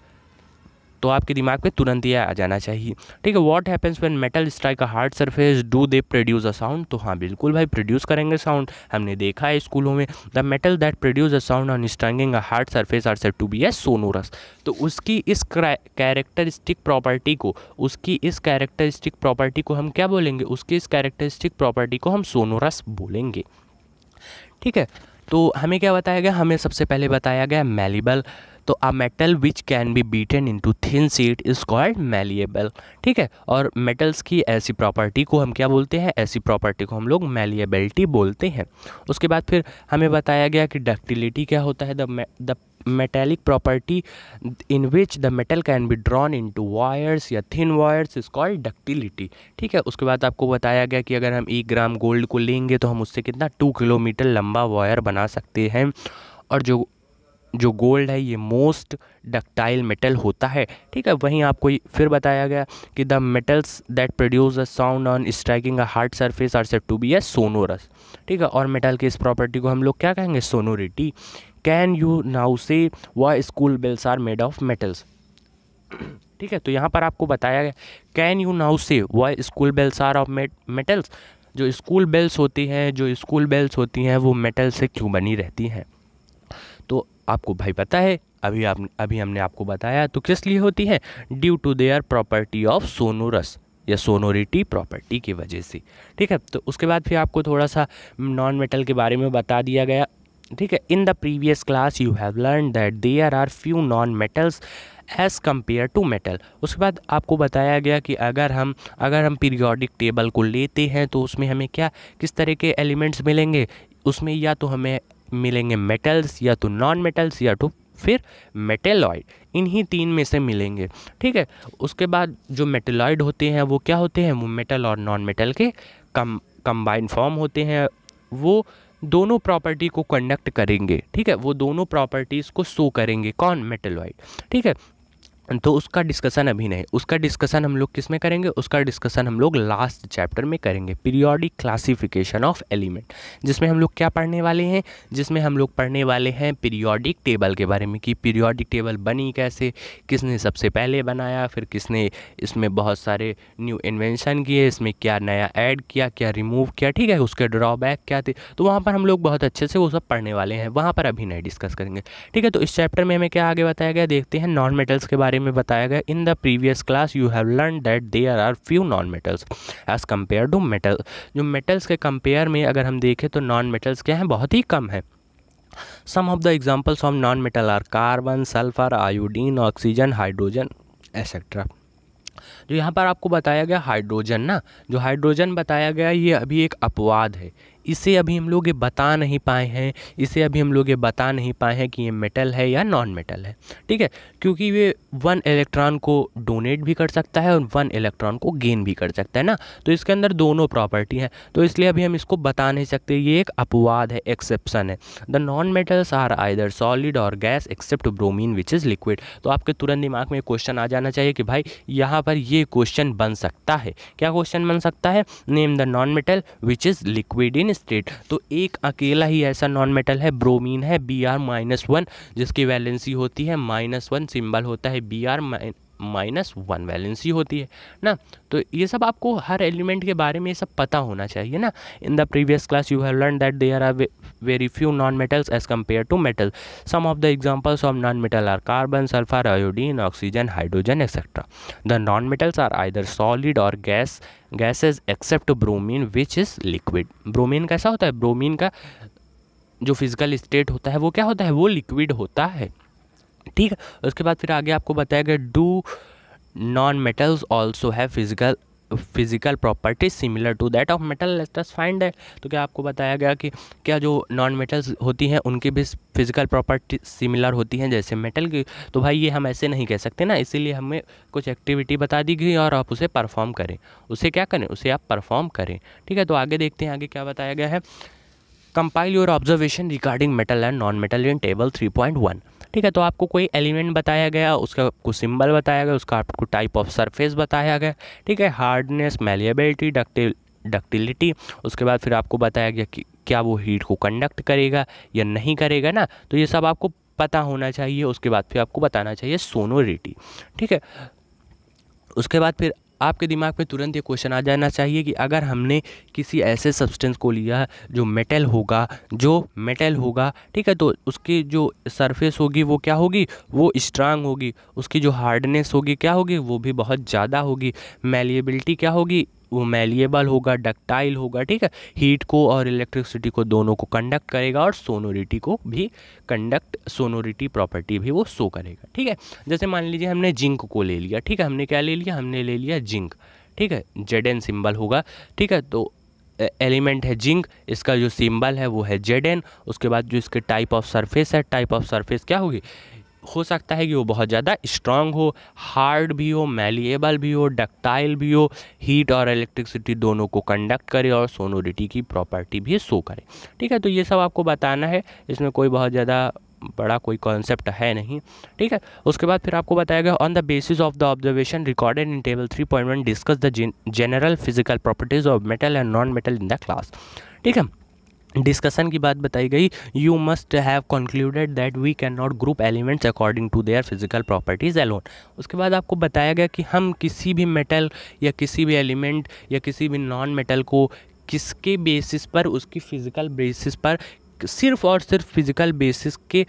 तो आपके दिमाग पे तुरंत यह आ जाना चाहिए, ठीक है। What happens when metal strike a hard surface do they produce a sound. तो हाँ बिल्कुल भाई, प्रोड्यूस करेंगे साउंड, हमने देखा है स्कूलों में। The metal that produce a sound on striking a hard surface are said to be a sonorous. तो उसकी इस कैरेक्टरिस्टिक प्रॉपर्टी को उसकी इस कैरेक्टरिस्टिक प्रॉपर्टी को हम क्या बोलेंगे, उसकी इस कैरेक्टरिस्टिक प्रॉपर्टी को हम सोनोरस बोलेंगे, ठीक है। तो हमें क्या बताया गया, हमें सबसे पहले बताया गया मैलिबल। तो a metal which can be beaten into thin sheet is called malleable. ठीक है, और मेटल्स की ऐसी प्रॉपर्टी को हम क्या बोलते हैं, ऐसी प्रॉपर्टी को हम लोग मेलिएबिलिटी बोलते हैं। उसके बाद फिर हमें बताया गया कि डक्टिलिटी क्या होता है, the the metallic property in which the metal can be drawn into wires या thin wires is called डक्टिलिटी। ठीक है, उसके बाद आपको बताया गया कि अगर हम एक ग्राम गोल्ड को लेंगे तो हम उससे कितना टू किलोमीटर लंबा वायर बना सकते हैं, और जो जो गोल्ड है ये मोस्ट डक्टाइल मेटल होता है। ठीक है, वहीं आपको फिर बताया गया कि the metals that produce a sound on striking a hard surface are said to be a sonorous. ठीक है, और मेटल की इस प्रॉपर्टी को हम लोग क्या कहेंगे, सोनोरिटी। Can you now say why school bells are made of metals. ठीक है, तो यहाँ पर आपको बताया गया can you now say why school bells are of metals. जो स्कूल बेल्स होती हैं जो स्कूल बेल्स होती हैं वो मेटल से क्यों बनी रहती हैं, तो आपको भाई पता है, अभी आप अभी हमने आपको बताया, तो किस लिए होती है, due to their property of sonorous या सोनोरिटी प्रॉपर्टी की वजह से। ठीक है, तो उसके बाद फिर आपको थोड़ा सा नॉन मेटल के बारे में बता दिया गया। ठीक है, in the previous class you have learn that there are few non metals as compare to metal. उसके बाद आपको बताया गया कि अगर हम अगर हम पीरियोडिक टेबल को लेते हैं तो उसमें हमें क्या किस तरह के एलिमेंट्स मिलेंगे, उसमें या तो हमें मिलेंगे मेटल्स या तो नॉन मेटल्स या तो फिर मेटेलॉइड, इन्हीं तीन में से मिलेंगे। ठीक है, उसके बाद जो मेटेलॉइड होते हैं वो क्या होते हैं, वो मेटल और नॉन मेटल के कम कंबाइन फॉर्म होते हैं, वो दोनों प्रॉपर्टी को कंडक्ट करेंगे। ठीक है, वो दोनों प्रॉपर्टीज़ को शो करेंगे, कौन, मेटेलॉइड। ठीक है, तो उसका डिस्कशन अभी नहीं, उसका डिस्कशन हम लोग किस में करेंगे, उसका डिस्कशन हम लोग लास्ट चैप्टर में करेंगे, पीरियोडिक क्लासिफिकेशन ऑफ एलिमेंट, जिसमें हम लोग क्या पढ़ने वाले हैं, जिसमें हम लोग पढ़ने वाले हैं पीरियोडिक टेबल के बारे में कि पीरियोडिक टेबल बनी कैसे, किसने सबसे पहले बनाया, फिर किसने इसमें बहुत सारे न्यू इन्वेंशन किए, इसमें क्या नया ऐड किया, क्या रिमूव किया। ठीक है, उसके ड्रॉबैक क्या थे, तो वहाँ पर हम लोग बहुत अच्छे से वो सब पढ़ने वाले हैं, वहाँ पर अभी नहीं डिस्कस करेंगे। ठीक है, तो इस चैप्टर में हमें क्या आगे बताया गया, देखते हैं। नॉन मेटल्स के बारे में बताया गया, in the previous class you have learn that there are few non metals as compare to metal. जो मेटल्स के कंपेयर में अगर हम देखें तो नॉन मेटल्स क्या हैं, बहुत ही कम हैं। Some of the examples of non metal are carbon, sulphur, iodine, oxygen, hydrogen etcetera. जो यहाँ पर आपको बताया गया हाइड्रोजन ना, जो हाइड्रोजन बताया गया ये अभी एक अपवाद है, इसे अभी हम लोग ये बता नहीं पाए हैं, इसे अभी हम लोग ये बता नहीं पाए हैं कि ये मेटल है या नॉन मेटल है। ठीक है, क्योंकि ये वन इलेक्ट्रॉन को डोनेट भी कर सकता है और वन इलेक्ट्रॉन को गेन भी कर सकता है ना, तो इसके अंदर दोनों प्रॉपर्टी हैं, तो इसलिए अभी हम इसको बता नहीं सकते, ये एक अपवाद है, एक्सेप्शन है। The non metals are either solid और gas except bromine which is liquid. तो आपके तुरंत दिमाग में क्वेश्चन आ जाना चाहिए कि भाई यहाँ पर ये क्वेश्चन बन सकता है, क्या क्वेश्चन बन सकता है, name the non metal which is liquid in state. तो एक अकेला ही ऐसा नॉन मेटल है, ब्रोमीन है, बी आर माइनस वन, जिसकी वैलेंसी होती है माइनस वन, सिंबल होता है B R minus one, valency होती है ना। तो ये सब आपको हर एलिमेंट के बारे में ये सब पता होना चाहिए ना। In the previous class you have learn that there are very few non metals as compare to metal. Some of the examples of non metal are carbon, sulphur, iodine, oxygen, hydrogen etcetera. The non metals are either solid और gas gases except bromine which is liquid. Bromine कैसा होता है, ब्रोमीन का जो फिजिकल स्टेट होता है वो क्या होता है, वो लिक्विड होता है। ठीक है, उसके बाद फिर आगे आपको बताया गया do non metals also have physical physical properties similar to that of metal, let us find that. तो क्या आपको बताया गया कि क्या जो नॉन मेटल्स होती हैं उनकी भी फिजिकल प्रॉपर्टी सिमिलर होती हैं जैसे मेटल की, तो भाई ये हम ऐसे नहीं कह सकते ना, इसीलिए हमें कुछ एक्टिविटी बता दी गई और आप उसे परफॉर्म करें, उसे क्या करें, उसे आप परफॉर्म करें। ठीक है, तो आगे देखते हैं आगे क्या बताया गया है। Compile your observation regarding metal and non metal in table three point one. ठीक है, तो आपको कोई एलिमेंट बताया गया, उसका आपको सिंबल बताया गया, उसका आपको टाइप ऑफ सरफेस बताया गया। ठीक है, हार्डनेस, मेलिएबिलिटी, डक्टिलिटी, उसके बाद फिर आपको बताया गया कि क्या वो हीट को कंडक्ट करेगा या नहीं करेगा ना, तो ये सब आपको पता होना चाहिए। उसके बाद फिर आपको बताना चाहिए सोनोरिटी। ठीक है, उसके बाद फिर आपके दिमाग में तुरंत ये क्वेश्चन आ जाना चाहिए कि अगर हमने किसी ऐसे सब्सटेंस को लिया जो मेटल होगा जो मेटल होगा ठीक है, तो उसकी जो सरफेस होगी वो क्या होगी, वो स्ट्रांग होगी, उसकी जो हार्डनेस होगी क्या होगी, वो भी बहुत ज़्यादा होगी, मेलिएबिलिटी क्या होगी, वो मेलिएबल होगा, डक्टाइल होगा, ठीक है, हीट को और इलेक्ट्रिसिटी को दोनों को कंडक्ट करेगा और सोनोरिटी को भी कंडक्ट, सोनोरिटी प्रॉपर्टी भी वो शो करेगा, ठीक है। जैसे मान लीजिए हमने जिंक को ले लिया, ठीक है, हमने क्या ले लिया, हमने ले लिया जिंक, ठीक है, जेड एन सिंबल होगा, ठीक है, तो एलिमेंट है जिंक, इसका जो सिंबल है वो है जेड एन, उसके बाद जो इसके टाइप ऑफ सरफेस है, टाइप ऑफ सरफेस क्या होगी, हो सकता है कि वो बहुत ज़्यादा स्ट्रांग हो, हार्ड भी हो, मेलिएबल भी हो, डक्टाइल भी हो, हीट और इलेक्ट्रिसिटी दोनों को कंडक्ट करे और सोनोरिटी की प्रॉपर्टी भी शो करे, ठीक है। तो ये सब आपको बताना है, इसमें कोई बहुत ज़्यादा बड़ा कोई कॉन्सेप्ट है नहीं, ठीक है। उसके बाद फिर आपको बताया गया on the basis of the observation recorded in table three point one discuss the general physical properties of metal and non metal in the class, ठीक है। डिस्कशन की बात बताई गई, you must have concluded that we can not group elements according to their physical properties alone. उसके बाद आपको बताया गया कि हम किसी भी मेटल या किसी भी एलिमेंट या किसी भी नॉन मेटल को किसके बेसिस पर, उसकी फिजिकल बेसिस पर, सिर्फ और सिर्फ फिजिकल बेसिस के,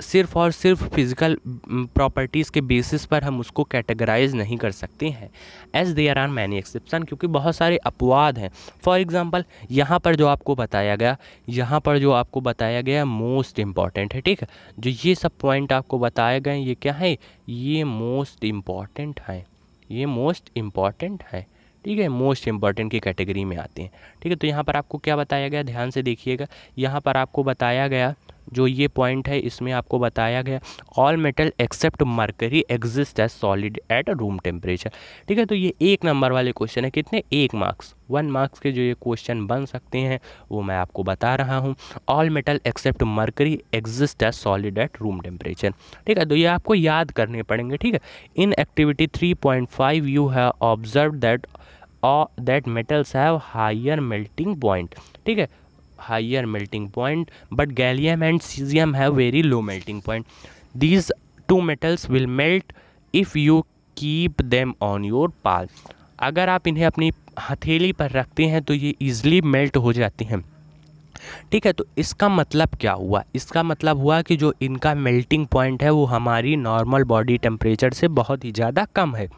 सिर्फ और सिर्फ फिजिकल प्रॉपर्टीज़ के बेसिस पर हम उसको कैटेगराइज नहीं कर सकते हैं, as there are many exception, क्योंकि बहुत सारे अपवाद हैं। फॉर एग्जांपल यहाँ पर जो आपको बताया गया, यहाँ पर जो आपको बताया गया मोस्ट इम्पॉर्टेंट है, ठीक है, जो ये सब पॉइंट आपको बताए गए ये क्या है, ये मोस्ट इम्पॉर्टेंट हैं, ये मोस्ट इम्पॉर्टेंट हैं, ठीक है, मोस्ट इम्पॉर्टेंट की कैटेगरी में आते हैं, ठीक है। तो यहाँ पर आपको क्या बताया गया, ध्यान से देखिएगा, यहाँ पर आपको बताया गया जो ये पॉइंट है, इसमें आपको बताया गया all metal except mercury exist as solid at room temperature, ठीक है। तो ये एक नंबर वाले क्वेश्चन है, कितने, एक मार्क्स, वन मार्क्स के जो ये क्वेश्चन बन सकते हैं वो मैं आपको बता रहा हूँ। All metal except mercury exist as solid at room temperature, ठीक है, तो ये आपको याद करने पड़ेंगे, ठीक है। In activity three point five you have observe that that metals have higher melting point, ठीक है, higher melting point but gallium and cesium have very low melting point, these two metals will melt if you keep them on your palm, अगर आप इन्हें अपनी हथेली पर रखते हैं तो ये easily melt हो जाते हैं, ठीक है। तो इसका मतलब क्या हुआ, इसका मतलब हुआ कि जो इनका melting point है वो हमारी normal body temperature से बहुत ही ज़्यादा कम है,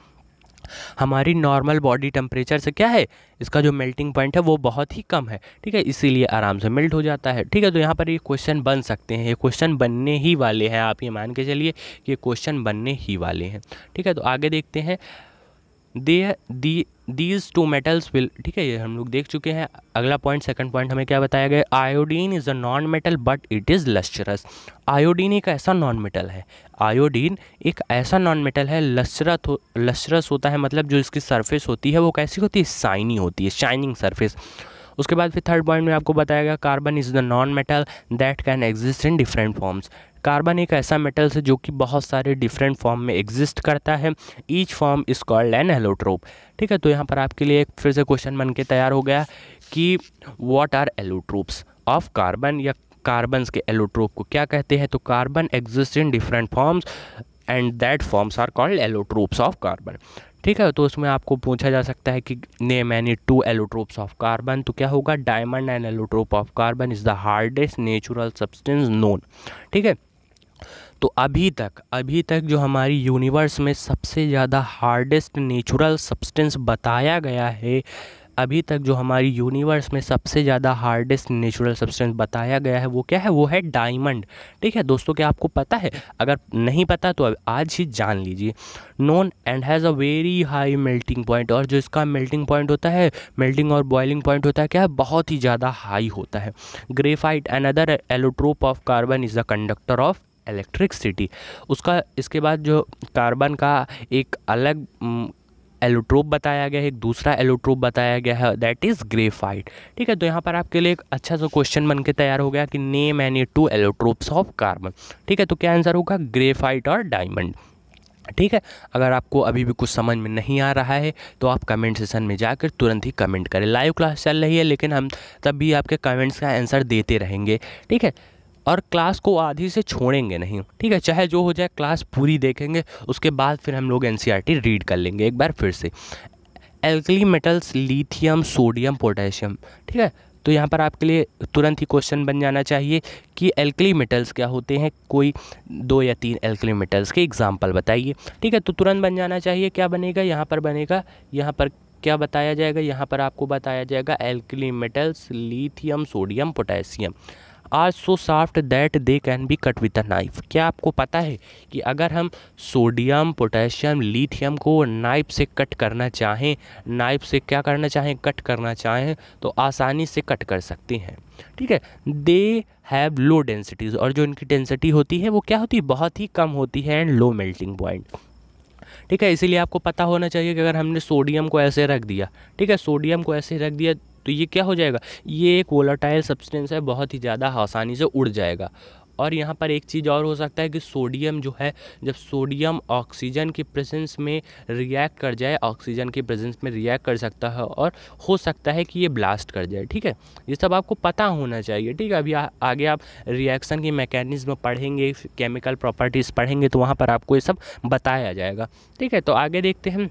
हमारी नॉर्मल बॉडी टेम्परेचर से क्या है, इसका जो मेल्टिंग पॉइंट है वो बहुत ही कम है, ठीक है, इसीलिए आराम से मेल्ट हो जाता है, ठीक है। तो यहाँ पर ये क्वेश्चन बन सकते हैं, ये क्वेश्चन बनने ही वाले हैं, आप ये मान के चलिए कि ये क्वेश्चन बनने ही वाले हैं, ठीक है। तो आगे देखते हैं, दे दी दीज टू मेटल्स विल, ठीक है, ये हम लोग देख चुके हैं। अगला पॉइंट, सेकंड पॉइंट हमें क्या बताया गया, iodine is a non metal but it is lustrous, iodine एक ऐसा नॉन मेटल है, आयोडीन एक ऐसा नॉन मेटल है, लस्चरस हो, लस्चरस होता है, मतलब जो इसकी सरफेस होती है वो कैसी होती है, शाइनी होती है, शाइनिंग सरफेस। उसके बाद फिर थर्ड पॉइंट में आपको बताया गया carbon is the non metal that can exist in different forms, carbon एक ऐसा मेटल है जो कि बहुत सारे डिफरेंट फॉर्म में एग्जिस्ट करता है, each form is called an allotrope, ठीक है। तो यहाँ पर आपके लिए एक फिर से क्वेश्चन बन के तैयार हो गया कि what are allotropes of carbon, या कार्बन्स के एलोट्रोप को क्या कहते हैं, तो carbon exist in different forms and that forms are called allotropes of carbon, ठीक है। तो उसमें आपको पूछा जा सकता है कि name any two allotropes of carbon, तो क्या होगा, diamond and एलोट्रोप of carbon is the hardest natural substance known, ठीक है। तो अभी तक अभी तक जो हमारी यूनिवर्स में सबसे ज़्यादा हार्डेस्ट नेचुरल सब्सटेंस बताया गया है, अभी तक जो हमारी यूनिवर्स में सबसे ज़्यादा हार्डेस्ट नेचुरल सब्सटेंस बताया गया है वो क्या है, वो है डायमंड, ठीक है दोस्तों। क्या आपको पता है, अगर नहीं पता तो आज ही जान लीजिए। Known and has a very high melting point, और जो इसका मेल्टिंग पॉइंट होता है, मेल्टिंग और बॉइलिंग पॉइंट होता है क्या है, बहुत ही ज़्यादा हाई होता है। Graphite and other एलोट्रोप of carbon is the conductor of electricity, उसका इसके बाद जो कार्बन का एक अलग एलोट्रोप बताया गया है, एक दूसरा एलोट्रोप बताया गया है दैट इज़ ग्रेफाइट, ठीक है। तो यहाँ पर आपके लिए एक अच्छा सा क्वेश्चन बनके तैयार हो गया कि name any two allotropes of carbon, ठीक है। तो क्या आंसर होगा, ग्रेफाइट और डायमंड, ठीक है। अगर आपको अभी भी कुछ समझ में नहीं आ रहा है तो आप कमेंट सेशन में जाकर तुरंत ही कमेंट करें। लाइव क्लास चल रही है लेकिन हम तब भी आपके कमेंट्स का आंसर देते रहेंगे, ठीक है, और क्लास को आधी से छोड़ेंगे नहीं, ठीक है। चाहे जो हो जाए क्लास पूरी देखेंगे, उसके बाद फिर हम लोग एनसीईआरटी रीड कर लेंगे एक बार फिर से। Alkali metals lithium sodium potassium, ठीक है। तो यहाँ पर आपके लिए तुरंत ही क्वेश्चन बन जाना चाहिए कि एल्कली मेटल्स क्या होते हैं, कोई दो या तीन एल्कली मेटल्स के एग्जाम्पल बताइए, ठीक है। तो तुरंत बन जाना चाहिए, क्या बनेगा यहाँ पर, बनेगा यहाँ पर क्या बताया जाएगा, यहाँ पर आपको बताया जाएगा alkali metals lithium sodium potassium are so soft that they can be cut with a knife. क्या आपको पता है कि अगर हम सोडियम पोटेशियम लिथियम को नाइफ से कट करना चाहें, नाइफ से क्या करना चाहें, कट करना चाहें, तो आसानी से कट कर सकते हैं। ठीक है, दे हैव लो डेंसिटीज़, और जो इनकी डेंसिटी होती है वो क्या होती है, बहुत ही कम होती है, एंड लो मेल्टिंग पॉइंट। ठीक है, इसीलिए आपको पता होना चाहिए कि अगर हमने सोडियम को ऐसे रख दिया, ठीक है, सोडियम को ऐसे रख दिया तो ये क्या हो जाएगा, ये एक वोलेटाइल सब्सटेंस है, बहुत ही ज़्यादा आसानी से उड़ जाएगा। और यहाँ पर एक चीज़ और हो सकता है कि सोडियम जो है, जब सोडियम ऑक्सीजन के प्रेजेंस में रिएक्ट कर जाए, ऑक्सीजन के प्रेजेंस में रिएक्ट कर सकता है और हो सकता है कि ये ब्लास्ट कर जाए। ठीक है, ये सब आपको पता होना चाहिए। ठीक है, अभी आ, आगे आप रिएक्शन की मैकेनिज्म पढ़ेंगे, केमिकल प्रॉपर्टीज़ पढ़ेंगे, तो वहाँ पर आपको ये सब बताया जाएगा। ठीक है, तो आगे देखते हैं,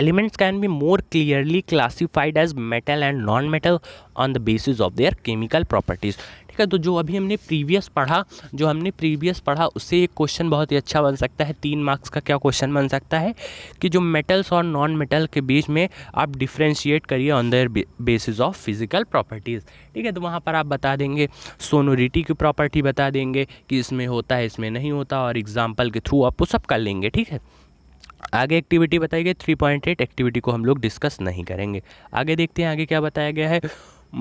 elements can be more clearly classified as metal and non-metal on the basis of their chemical properties। ठीक है, तो जो अभी हमने प्रीवियस पढ़ा, जो हमने प्रीवियस पढ़ा उससे एक क्वेश्चन बहुत ही अच्छा बन सकता है, तीन मार्क्स का क्या क्वेश्चन बन सकता है कि जो मेटल्स और नॉन मेटल के बीच में आप डिफ्रेंशिएट करिए on their basis of physical properties. ठीक है, तो वहाँ पर आप बता देंगे सोनोरिटी की प्रॉपर्टी, बता देंगे कि इसमें होता है इसमें नहीं होता, और एग्जाम्पल के थ्रू आप वो सब कर लेंगे। ठीक है, आगे एक्टिविटी बताई गई थ्री पॉइंट एट, एक्टिविटी को हम लोग डिस्कस नहीं करेंगे। आगे देखते हैं आगे क्या बताया गया है,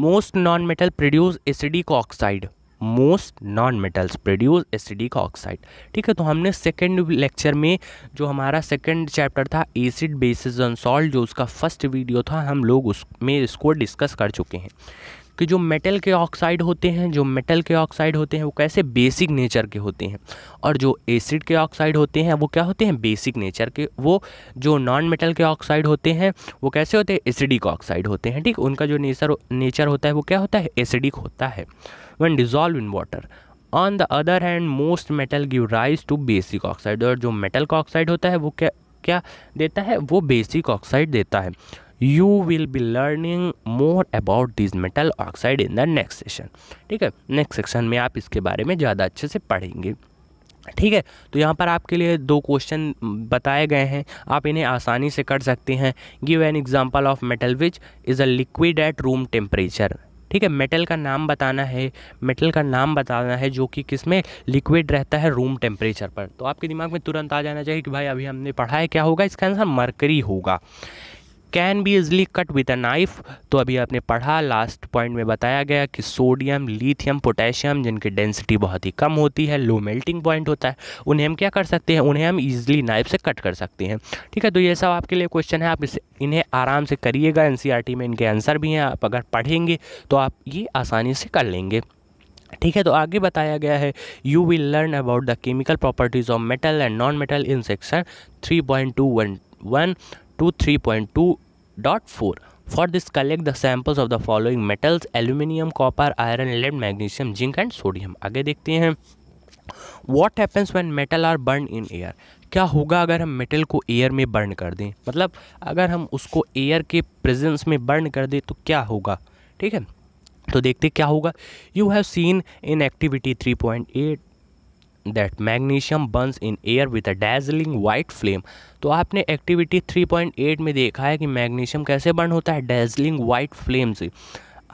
most non metal produce acidic oxide, most non metals produce acidic oxide. ठीक है, तो हमने सेकेंड लेक्चर में जो हमारा सेकेंड चैप्टर था एसिड बेसिस एंड सॉल्ट, जो उसका फर्स्ट वीडियो था, हम लोग उसमें इसको डिस्कस कर चुके हैं कि जो मेटल के ऑक्साइड होते हैं, जो मेटल के ऑक्साइड होते हैं वो कैसे बेसिक नेचर के होते हैं, और जो एसिड के ऑक्साइड होते हैं वो क्या होते हैं, बेसिक नेचर के। वो जो नॉन मेटल के ऑक्साइड होते हैं वो कैसे होते हैं, एसिडिक ऑक्साइड होते हैं। ठीक, उनका जो नेचर नेचर होता है वो क्या होता है, एसिडिक होता है when dissolve in water. On the other hand most metal give rise to basic oxide, और जो मेटल का ऑक्साइड होता है वो क्या क्या देता है, वो बेसिक ऑक्साइड देता है। You will be learning more about this metal oxide in the next session. ठीक है, नेक्स्ट सेक्शन में आप इसके बारे में ज़्यादा अच्छे से पढ़ेंगे। ठीक है, तो यहाँ पर आपके लिए दो क्वेश्चन बताए गए हैं, आप इन्हें आसानी से कर सकते हैं। Give an example of metal which is a liquid at room temperature. ठीक है, मेटल का नाम बताना है, मेटल का नाम बताना है जो कि किस में लिक्विड रहता है रूम टेम्परेचर पर। तो आपके दिमाग में तुरंत आ जाना चाहिए कि भाई अभी हमने पढ़ा है, क्या होगा इसका आंसर, मरकरी होगा। Can be easily cut with a knife, तो अभी आपने पढ़ा, लास्ट पॉइंट में बताया गया कि सोडियम लिथियम पोटेशियम जिनकी डेंसिटी बहुत ही कम होती है, लो मेल्टिंग पॉइंट होता है, उन्हें हम क्या कर सकते हैं, उन्हें हम ईजिली नाइफ से कट कर सकते हैं। ठीक है, तो ये सब आपके लिए क्वेश्चन है, आप इसे इन्हें आराम से करिएगा, एनसीईआरटी में इनके आंसर भी हैं, आप अगर पढ़ेंगे तो आप ये आसानी से कर लेंगे। ठीक है, तो आगे बताया गया है you will learn about the chemical properties of metal and non metal in section three point two one one to three point two point four. For this collect the samples of the following metals aluminium, copper, iron, lead, magnesium, zinc and sodium. आगे देखते हैं what happens when metal are burned in air. क्या होगा अगर हम मेटल को एयर में बर्न कर दें, मतलब अगर हम उसको एयर के प्रेजेंस में बर्न कर दें तो क्या होगा। ठीक है, तो देखते क्या होगा। You have seen in activity three point eight that magnesium burns in air with a dazzling white flame. तो आपने एक्टिविटी थ्री पॉइंट एट में देखा है कि मैग्नीशियम कैसे बर्न होता है, डैजलिंग वाइट फ्लेम से।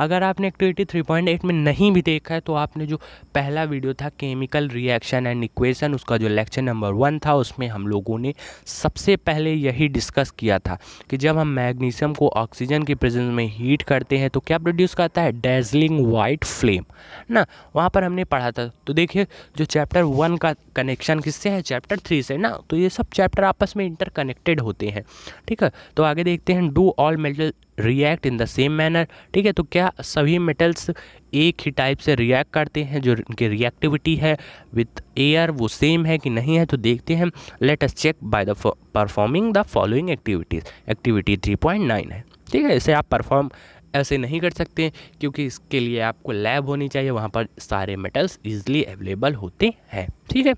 अगर आपने एक्टिविटी थ्री पॉइंट एट में नहीं भी देखा है तो आपने जो पहला वीडियो था केमिकल रिएक्शन एंड इक्वेशन, उसका जो लेक्चर नंबर वन था, उसमें हम लोगों ने सबसे पहले यही डिस्कस किया था कि जब हम मैग्नीशियम को ऑक्सीजन के प्रेजेंस में हीट करते हैं तो क्या प्रोड्यूस करता है, डेजलिंग वाइट फ्लेम ना, वहाँ पर हमने पढ़ा था। तो देखिए जो चैप्टर वन का कनेक्शन किससे है, चैप्टर थ्री से ना, तो ये सब चैप्टर आपस में इंटरकनेक्टेड होते हैं। ठीक है, तो आगे देखते हैं do all metal react in the same manner. ठीक है, तो क्या सभी मेटल्स एक ही टाइप से रिएक्ट करते हैं, जो उनकी रिएक्टिविटी है विथ एयर वो सेम है कि नहीं है, तो देखते हैं। Let us check by the performing the following activities. Activity three point nine है, ठीक है, इसे आप परफॉर्म ऐसे नहीं कर सकते क्योंकि इसके लिए आपको लैब होनी चाहिए, वहाँ पर सारे मेटल्स ईजिली अवेलेबल होते हैं। ठीक है,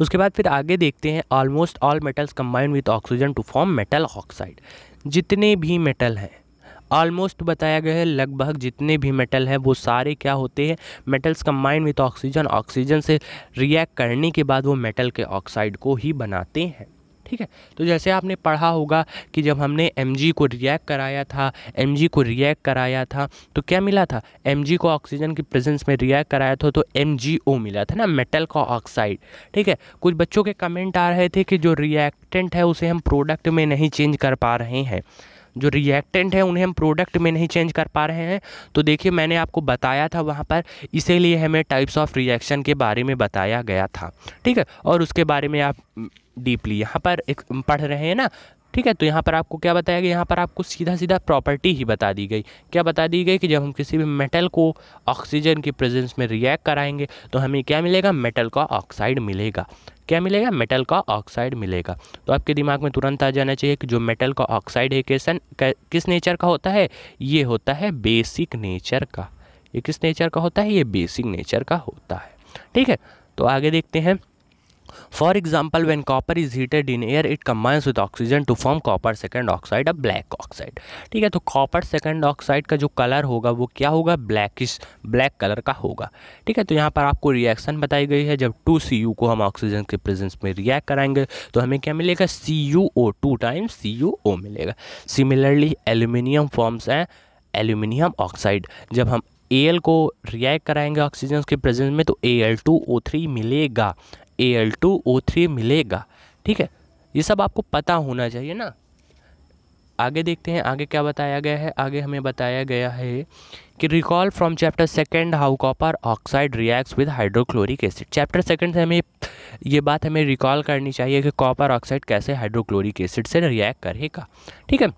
उसके बाद फिर आगे देखते हैं almost all metals combine with oxygen to form metal oxide. जितने भी मेटल हैं, ऑलमोस्ट बताया गया है लगभग जितने भी मेटल हैं वो सारे क्या होते हैं, metals combine with oxygen, oxygen से रिएक्ट करने के बाद वो मेटल के ऑक्साइड को ही बनाते हैं। ठीक है। तो जैसे आपने पढ़ा होगा कि जब हमने Mg को रिएक्ट कराया था Mg को रिएक्ट कराया था तो क्या मिला था, Mg को ऑक्सीजन की प्रेजेंस में रिएक्ट कराया था तो MgO मिला था ना, मेटल का ऑक्साइड। ठीक है, कुछ बच्चों के कमेंट आ रहे थे कि जो रिएक्टेंट है उसे हम प्रोडक्ट में नहीं चेंज कर पा रहे हैं, जो रिएक्टेंट है उन्हें हम प्रोडक्ट में नहीं चेंज कर पा रहे हैं। तो देखिए मैंने आपको बताया था वहाँ पर, इसीलिए हमें टाइप्स ऑफ रिएक्शन के बारे में बताया गया था। ठीक है, और उसके बारे में आप डीपली यहाँ पर एक पढ़ रहे हैं ना। ठीक है, तो यहाँ पर आपको क्या बताया गया, यहाँ पर आपको सीधा सीधा प्रॉपर्टी ही बता दी गई। क्या बता दी गई कि जब हम किसी भी मेटल को ऑक्सीजन की प्रेजेंस में रिएक्ट कराएंगे तो हमें क्या मिलेगा, मेटल का ऑक्साइड मिलेगा। क्या मिलेगा, मेटल का ऑक्साइड मिलेगा। तो आपके दिमाग में तुरंत आ जाना चाहिए कि जो मेटल का ऑक्साइड है कैसन किस नेचर का होता है, ये होता है बेसिक नेचर का। ये किस नेचर का होता है, ये बेसिक नेचर का होता है। ठीक है, तो आगे देखते हैं। For example when copper is heated in air it combines with oxygen to form copper second oxide, a black oxide. ठीक है, तो कॉपर सेकेंड ऑक्साइड का जो कलर होगा वो क्या होगा, ब्लैकिश ब्लैक कलर का होगा। ठीक है, तो यहाँ पर आपको रिएक्शन बताई गई है, जब टू सी यू को हम ऑक्सीजन के प्रेजेंस में रिएक्ट कराएंगे तो हमें क्या मिलेगा, C U O two times C U O मिलेगा। सिमिलरली एल्यूमिनियम फॉर्म्स हैं एल्यूमिनियम ऑक्साइड, जब हम एल को रिएक्ट कराएंगे ऑक्सीजन के प्रेजेंस में तो A L two O three मिलेगा, A L two O three मिलेगा। ठीक है, ये सब आपको पता होना चाहिए ना। आगे देखते हैं, आगे क्या बताया गया है, आगे हमें बताया गया है कि recall from chapter second how copper oxide reacts with hydrochloric acid. Chapter second से हमें ये बात हमें रिकॉल करनी चाहिए कि कॉपर ऑक्साइड कैसे हाइड्रोक्लोरिक एसिड से रिएक्ट करेगा। ठीक है,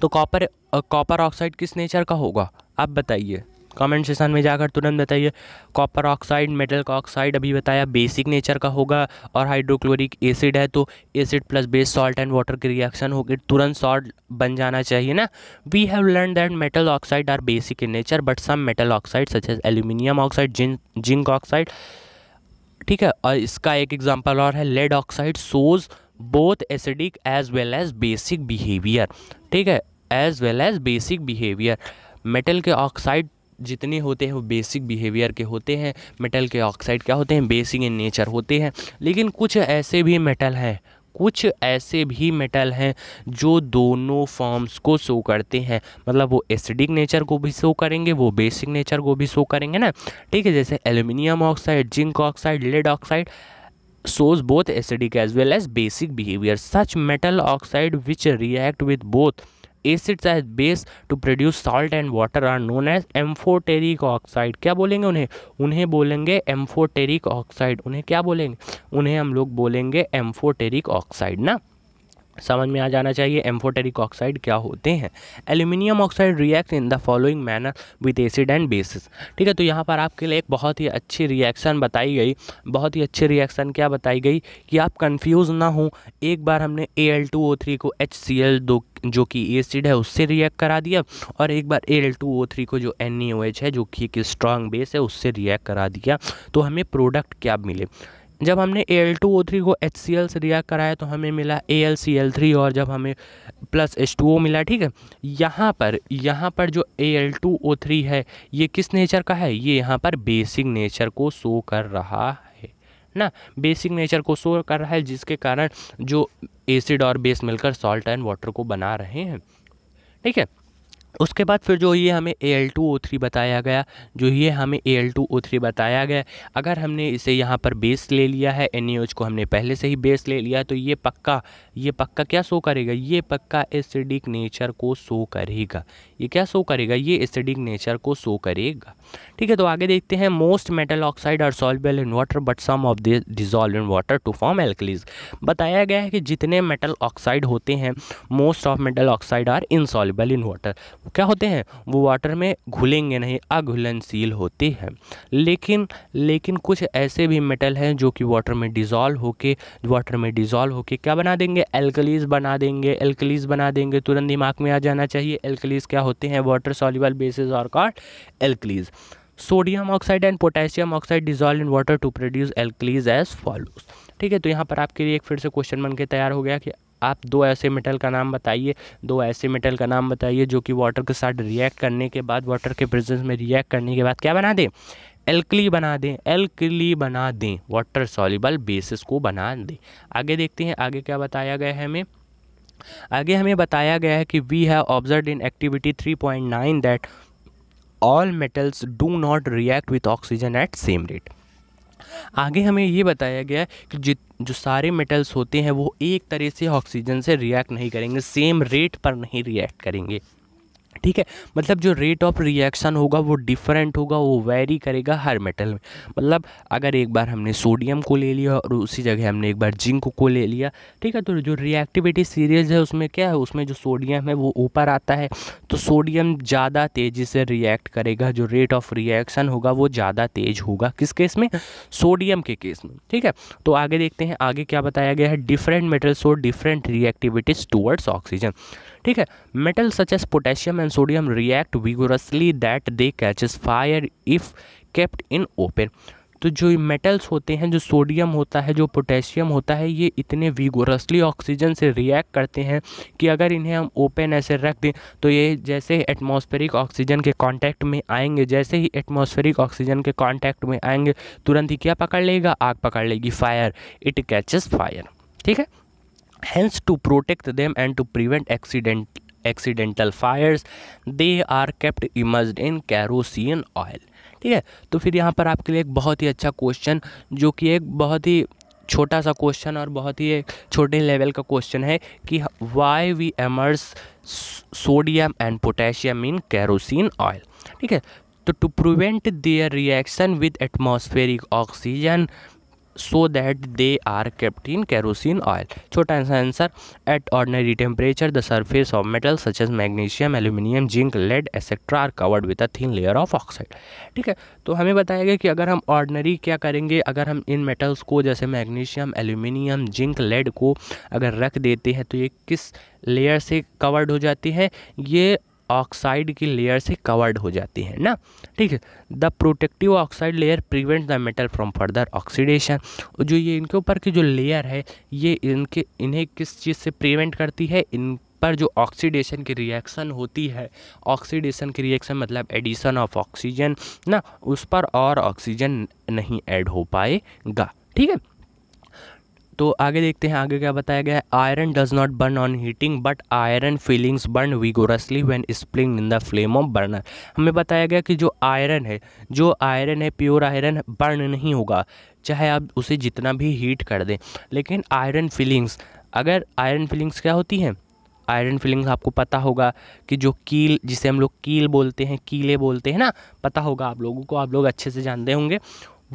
तो कॉपर कॉपर ऑक्साइड किस नेचर का होगा, आप बताइए कमेंट सेशन में जाकर तुरंत बताइए। कॉपर ऑक्साइड, मेटल का ऑक्साइड अभी बताया बेसिक नेचर का होगा, और हाइड्रोक्लोरिक एसिड है तो acid plus base salt and water की रिएक्शन होगी, तुरंत सॉल्ट बन जाना चाहिए ना। We have learn that metal oxide are basic in nature but some metal oxide such as aluminium oxide, zinc zinc oxide. ठीक है, और इसका एक एग्जाम्पल और है lead oxide shows both acidic as well as basic behaviour. ठीक है, as well as basic behaviour, metal के ऑक्साइड जितने होते हैं वो बेसिक बिहेवियर के होते हैं, मेटल के ऑक्साइड क्या होते हैं, बेसिक इन नेचर होते हैं। लेकिन कुछ ऐसे भी मेटल हैं कुछ ऐसे भी मेटल हैं जो दोनों फॉर्म्स को शो करते हैं, मतलब वो एसिडिक नेचर को भी शो करेंगे, वो बेसिक नेचर को भी शो करेंगे ना। ठीक है, जैसे aluminium oxide, zinc oxide, lead oxide shows both acidic as well as basic behaviour. Such metal oxide which react with both acids as base to produce salt and water are known as एम्फोटेरिक ऑक्साइड। क्या बोलेंगे उन्हें, उन्हें बोलेंगे एम्फोटेरिक ऑक्साइड। उन्हें क्या बोलेंगे, उन्हें हम लोग बोलेंगे एम्फोटेरिक ऑक्साइड ना, समझ में आ जाना चाहिए एम्फोटेरिक ऑक्साइड क्या होते हैं। Aluminium oxide react in the following manner with acid and bases. ठीक है, तो यहाँ पर आपके लिए एक बहुत ही अच्छी रिएक्शन बताई गई, बहुत ही अच्छी रिएक्शन क्या बताई गई कि आप कंफ्यूज ना हो। एक बार हमने A L two O three को एच सी एल टू जो कि एसिड है उससे रिएक्ट करा दिया, और एक बार A L two O three को जो एन ए ओ एच है जो कि एक स्ट्रॉन्ग बेस है उससे रिएक्ट करा दिया, तो हमें प्रोडक्ट क्या मिले। जब हमने A L two O three को एच सी एल से रिएक्ट कराया तो हमें मिला A L C L three, और जब हमें प्लस एच टू ओ मिला। ठीक है, यहाँ पर यहाँ पर जो A L two O three है ये किस नेचर का है, ये यहाँ पर बेसिक नेचर को शो कर रहा है ना, बेसिक नेचर को शो कर रहा है, जिसके कारण जो एसिड और बेस मिलकर सॉल्ट एंड वाटर को बना रहे हैं। ठीक है, उसके बाद फिर जो ये हमें A L two O three बताया गया, जो ये हमें A L two O three बताया गया, अगर हमने इसे यहाँ पर बेस ले लिया है, एन ए ओ एच को हमने पहले से ही बेस ले लिया, तो ये पक्का ये पक्का क्या शो करेगा, ये पक्का एसिडिक नेचर को शो करेगा। ये क्या शो करेगा, ये एसिडिक नेचर को शो करेगा। ठीक है, तो आगे देखते हैं। Most metal oxide are soluble in water but some of they dissolve in water to form alkalis. बताया गया है कि जितने मेटल ऑक्साइड होते हैं, most of metal oxide are insoluble in water. क्या होते हैं वो, वाटर में घुलेंगे नहीं, अघुलनशील होते हैं। लेकिन लेकिन कुछ ऐसे भी मेटल हैं जो कि वाटर में डिज़ोल्व होके वाटर में डिज़ोल्व होके क्या बना देंगे, एल्कलीज बना देंगे एल्कलीज बना देंगे। तुरंत दिमाग में आ जाना चाहिए एल्कलीज क्या होते हैं, water soluble bases are called alkalis. Sodium oxide and potassium oxide dissolve in water to produce alkalis as follows. ठीक है, तो यहाँ पर आपके लिए एक फिर से क्वेश्चन बन के तैयार हो गया कि आप दो ऐसे मेटल का नाम बताइए, दो ऐसे मेटल का नाम बताइए जो कि वाटर के साथ रिएक्ट करने के बाद, वाटर के प्रेजेंस में रिएक्ट करने के बाद क्या बना दे, एल्कली बना दें, एल्कली बना दें, वाटर सॉल्युबल बेसिस को बना दें। आगे देखते हैं आगे क्या बताया गया है हमें। आगे हमें बताया गया है कि we have observed in activity three point nine that all metals do not react with oxygen at same rate. आगे हमें ये बताया गया है कि जित जो सारे मेटल्स होते हैं वो एक तरह से ऑक्सीजन से रिएक्ट नहीं करेंगे, सेम रेट पर नहीं रिएक्ट करेंगे। ठीक है, मतलब जो रेट ऑफ रिएक्शन होगा वो डिफरेंट होगा, वो वैरी करेगा हर मेटल में। मतलब अगर एक बार हमने सोडियम को ले लिया और उसी जगह हमने एक बार जिंक को ले लिया, ठीक है, तो जो रिएक्टिविटी सीरीज है उसमें क्या है, उसमें जो सोडियम है वो ऊपर आता है तो सोडियम ज़्यादा तेज़ी से रिएक्ट करेगा, जो रेट ऑफ रिएक्शन होगा वो ज़्यादा तेज़ होगा। किस केस में? सोडियम के केस में। ठीक है, तो आगे देखते हैं आगे क्या बताया गया है। डिफरेंट मेटल्स और डिफरेंट रिएक्टिविटीज़ टूवर्ड्स ऑक्सीजन। ठीक है, metal such as potassium and sodium react vigorously that they catches fire if kept in open. तो जो मेटल्स होते हैं, जो सोडियम होता है, जो पोटेशियम होता है, ये इतने विगोरसली ऑक्सीजन से रिएक्ट करते हैं कि अगर इन्हें हम ओपन ऐसे रख दें तो ये जैसे ही एटमॉस्फेरिक ऑक्सीजन के कांटेक्ट में आएंगे, जैसे ही एटमॉस्फेरिक ऑक्सीजन के कांटेक्ट में आएंगे तुरंत ही क्या पकड़ लेगा, आग पकड़ लेगी, फायर, इट कैचेस फायर। ठीक है, hence to protect them and to prevent accident accidental fires they are kept immersed in kerosene oil. ठीक है, तो फिर यहाँ पर आपके लिए एक बहुत ही अच्छा क्वेश्चन, जो कि एक बहुत ही छोटा सा क्वेश्चन और बहुत ही एक छोटे लेवल का क्वेश्चन है कि why we immerse sodium and potassium in kerosene oil. ठीक है, तो to prevent their reaction with atmospheric oxygen so that they are kept in kerosene oil. छोटा सा answer, at ordinary temperature the surface of metals such as magnesium, aluminium, zinc, lead etcetera are covered with a thin layer of oxide. ठीक है, तो हमें बताया गया कि अगर हम ordinary क्या करेंगे, अगर हम इन metals को जैसे magnesium, aluminium, zinc, lead को अगर रख देते हैं तो ये किस layer से covered हो जाती है, ये ऑक्साइड की लेयर से कवर्ड हो जाती है ना। ठीक है, the protective oxide layer prevent the metal from further oxidation. जो ये इनके ऊपर की जो लेयर है ये इनके इन्हें किस चीज़ से प्रिवेंट करती है, इन पर जो ऑक्सीडेशन की रिएक्शन होती है, ऑक्सीडेशन की रिएक्शन मतलब एडिशन ऑफ ऑक्सीजन ना, उस पर और ऑक्सीजन नहीं ऐड हो पाएगा। ठीक है, तो आगे देखते हैं आगे क्या बताया गया है। Iron does not burn on heating but iron filings burn vigorously when sprinkled in the flame of burner. हमें बताया गया कि जो आयरन है जो आयरन है प्योर आयरन बर्न नहीं होगा, चाहे आप उसे जितना भी हीट कर दें, लेकिन आयरन फीलिंग्स, अगर आयरन फीलिंग्स क्या होती हैं, आयरन फीलिंग्स आपको पता होगा कि जो कील, जिसे हम लोग कील बोलते हैं, कीले बोलते हैं ना, पता होगा आप लोगों को, आप लोग अच्छे से जानते होंगे,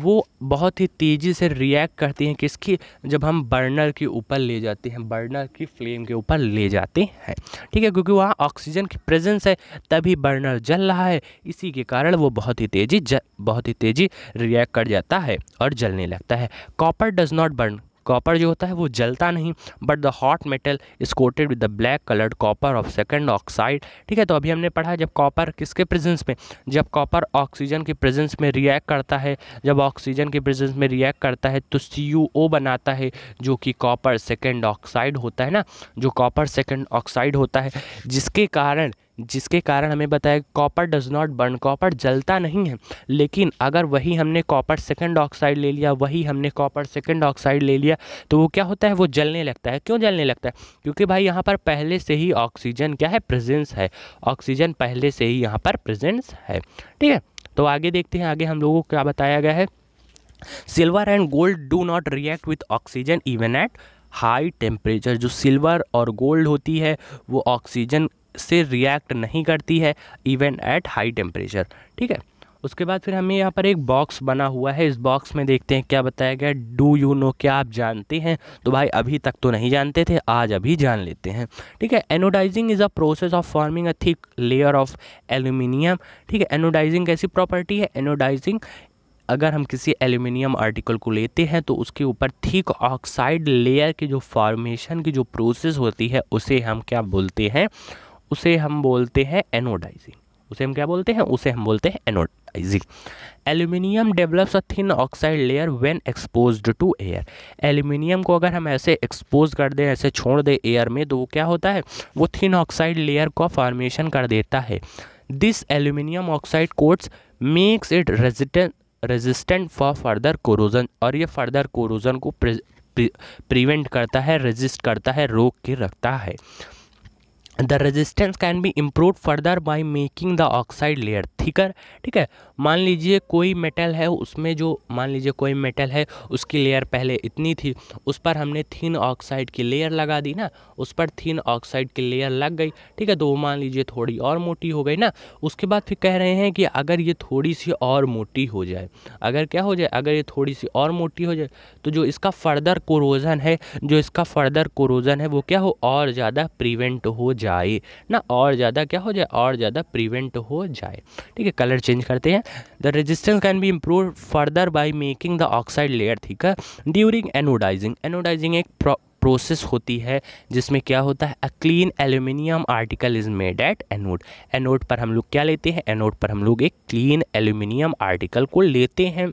वो बहुत ही तेज़ी से रिएक्ट करती हैं किसकी, जब हम बर्नर के ऊपर ले जाते हैं, बर्नर की फ्लेम के ऊपर ले जाते हैं। ठीक है, क्योंकि वहाँ ऑक्सीजन की प्रेजेंस है तभी बर्नर जल रहा है, इसी के कारण वो बहुत ही तेज़ी बहुत ही तेज़ी रिएक्ट कर जाता है और जलने लगता है। Copper does not burn, copper जो होता है वो जलता नहीं, but the hot metal is coated with the black coloured copper of second oxide. ठीक है, तो अभी हमने पढ़ा जब कॉपर किसके प्रेजेंस में, जब कॉपर ऑक्सीजन के प्रेजेंस में रिएक्ट करता है, जब ऑक्सीजन के प्रेजेंस में रिएक्ट करता है तो C U O बनाता है, जो कि कॉपर सेकेंड ऑक्साइड होता है ना, जो कॉपर सेकेंड ऑक्साइड होता है, जिसके कारण जिसके कारण हमें बताया copper does not burn, copper जलता नहीं है। लेकिन अगर वही हमने कॉपर सेकंड ऑक्साइड ले लिया वही हमने कॉपर सेकंड ऑक्साइड ले लिया तो वो क्या होता है, वो जलने लगता है। क्यों जलने लगता है? क्योंकि भाई यहाँ पर पहले से ही ऑक्सीजन क्या है, प्रेजेंस है, ऑक्सीजन पहले से ही यहाँ पर प्रेजेंस है। ठीक है, तो आगे देखते हैं आगे हम लोगों को क्या बताया गया है। Silver and gold do not react with oxygen even at high temperature. जो सिल्वर और गोल्ड होती है वो ऑक्सीजन से रिएक्ट नहीं करती है इवन एट हाई टेम्परेचर। ठीक है, उसके बाद फिर हमें यहाँ पर एक बॉक्स बना हुआ है, इस बॉक्स में देखते हैं क्या बताया गया। डू यू नो, क्या आप जानते हैं? तो भाई अभी तक तो नहीं जानते थे, आज अभी जान लेते हैं। ठीक है, एनोडाइजिंग is a process of forming a thick layer of aluminium. ठीक है, एनोडाइजिंग कैसी प्रॉपर्टी है? एनोडाइजिंग, अगर हम किसी एल्यूमिनियम आर्टिकल को लेते हैं तो उसके ऊपर थिक ऑक्साइड लेयर की जो फॉर्मेशन की जो प्रोसेस होती है उसे हम क्या बोलते हैं उसे हम बोलते हैं एनोडाइजिंग। उसे हम क्या बोलते हैं उसे हम बोलते हैं एनोडाइजिंग। Aluminium develops a thin oxide layer when exposed to air. Aluminium को अगर हम ऐसे एक्सपोज कर दें, ऐसे छोड़ दें एयर में, तो वो क्या होता है, वो थिन ऑक्साइड लेयर का फॉर्मेशन कर देता है। This aluminium oxide coats makes it resistant resistant for further corrosion, और ये फर्दर कोरोजन को प्रिवेंट करता है, रेजिस्ट करता है, रोक के रखता है। The resistance can be improve further by making the oxide layer thicker. ठीक है, मान लीजिए कोई मेटल है, उसमें जो मान लीजिए कोई मेटल है उसकी लेयर पहले इतनी थी, उस पर हमने थिन ऑक्साइड की लेयर लगा दी ना, उस पर थिन ऑक्साइड की लेयर लग गई। ठीक है, तो वो मान लीजिए थोड़ी और मोटी हो गई ना, उसके बाद फिर कह रहे हैं कि अगर ये थोड़ी सी और मोटी हो जाए, अगर क्या हो जाए, अगर ये थोड़ी सी और मोटी हो जाए तो जो इसका फर्दर कोरोजन है, जो इसका फर्दर कोरोजन है वो क्या हो, और ज़्यादा प्रिवेंट हो जाए ना, और ज़्यादा क्या हो जाए, और ज़्यादा प्रिवेंट हो जाए। ठीक है, कलर चेंज करते हैं। The resistance can be improve further by making the oxide layer thicker during एनोडाइजिंग। एनोडाइजिंग एक प्रो प्रोसेस होती है जिसमें क्या होता है, a clean aluminium article is made at anode. Anode पर हम लोग क्या लेते हैं, एनोड पर हम लोग एक क्लीन एल्यूमिनियम आर्टिकल को लेते हैं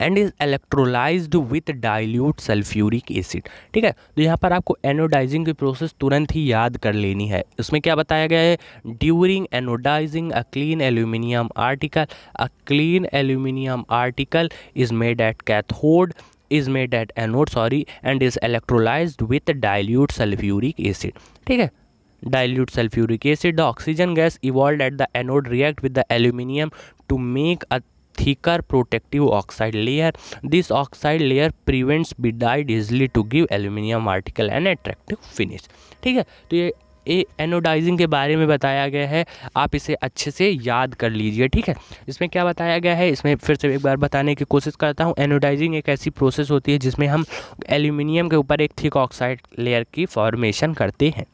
and is electrolysed with dilute sulphuric acid. ठीक है, तो यहाँ पर आपको एनोडाइजिंग की प्रोसेस तुरंत ही याद कर लेनी है। उसमें क्या बताया गया है, during एनोडाइजिंग a clean aluminium article, a clean aluminium article is made at cathode, is made at anode sorry, and is electrolysed with dilute sulphuric acid. ठीक है, dilute sulfuric acid, the oxygen gas evolved at the anode react with the aluminium to make a thicker protective oxide layer. This oxide layer prevents be dyed easily to give aluminium article an attractive finish. ठीक है, तो ये ए एनोडाइजिंग के बारे में बताया गया है, आप इसे अच्छे से याद कर लीजिए। ठीक है, इसमें क्या बताया गया है, इसमें फिर से एक बार बताने की कोशिश करता हूँ। एनोडाइजिंग एक ऐसी प्रोसेस होती है जिसमें हम एल्यूमिनियम के ऊपर एक थिक ऑक्साइड लेयर की फॉर्मेशन करते हैं।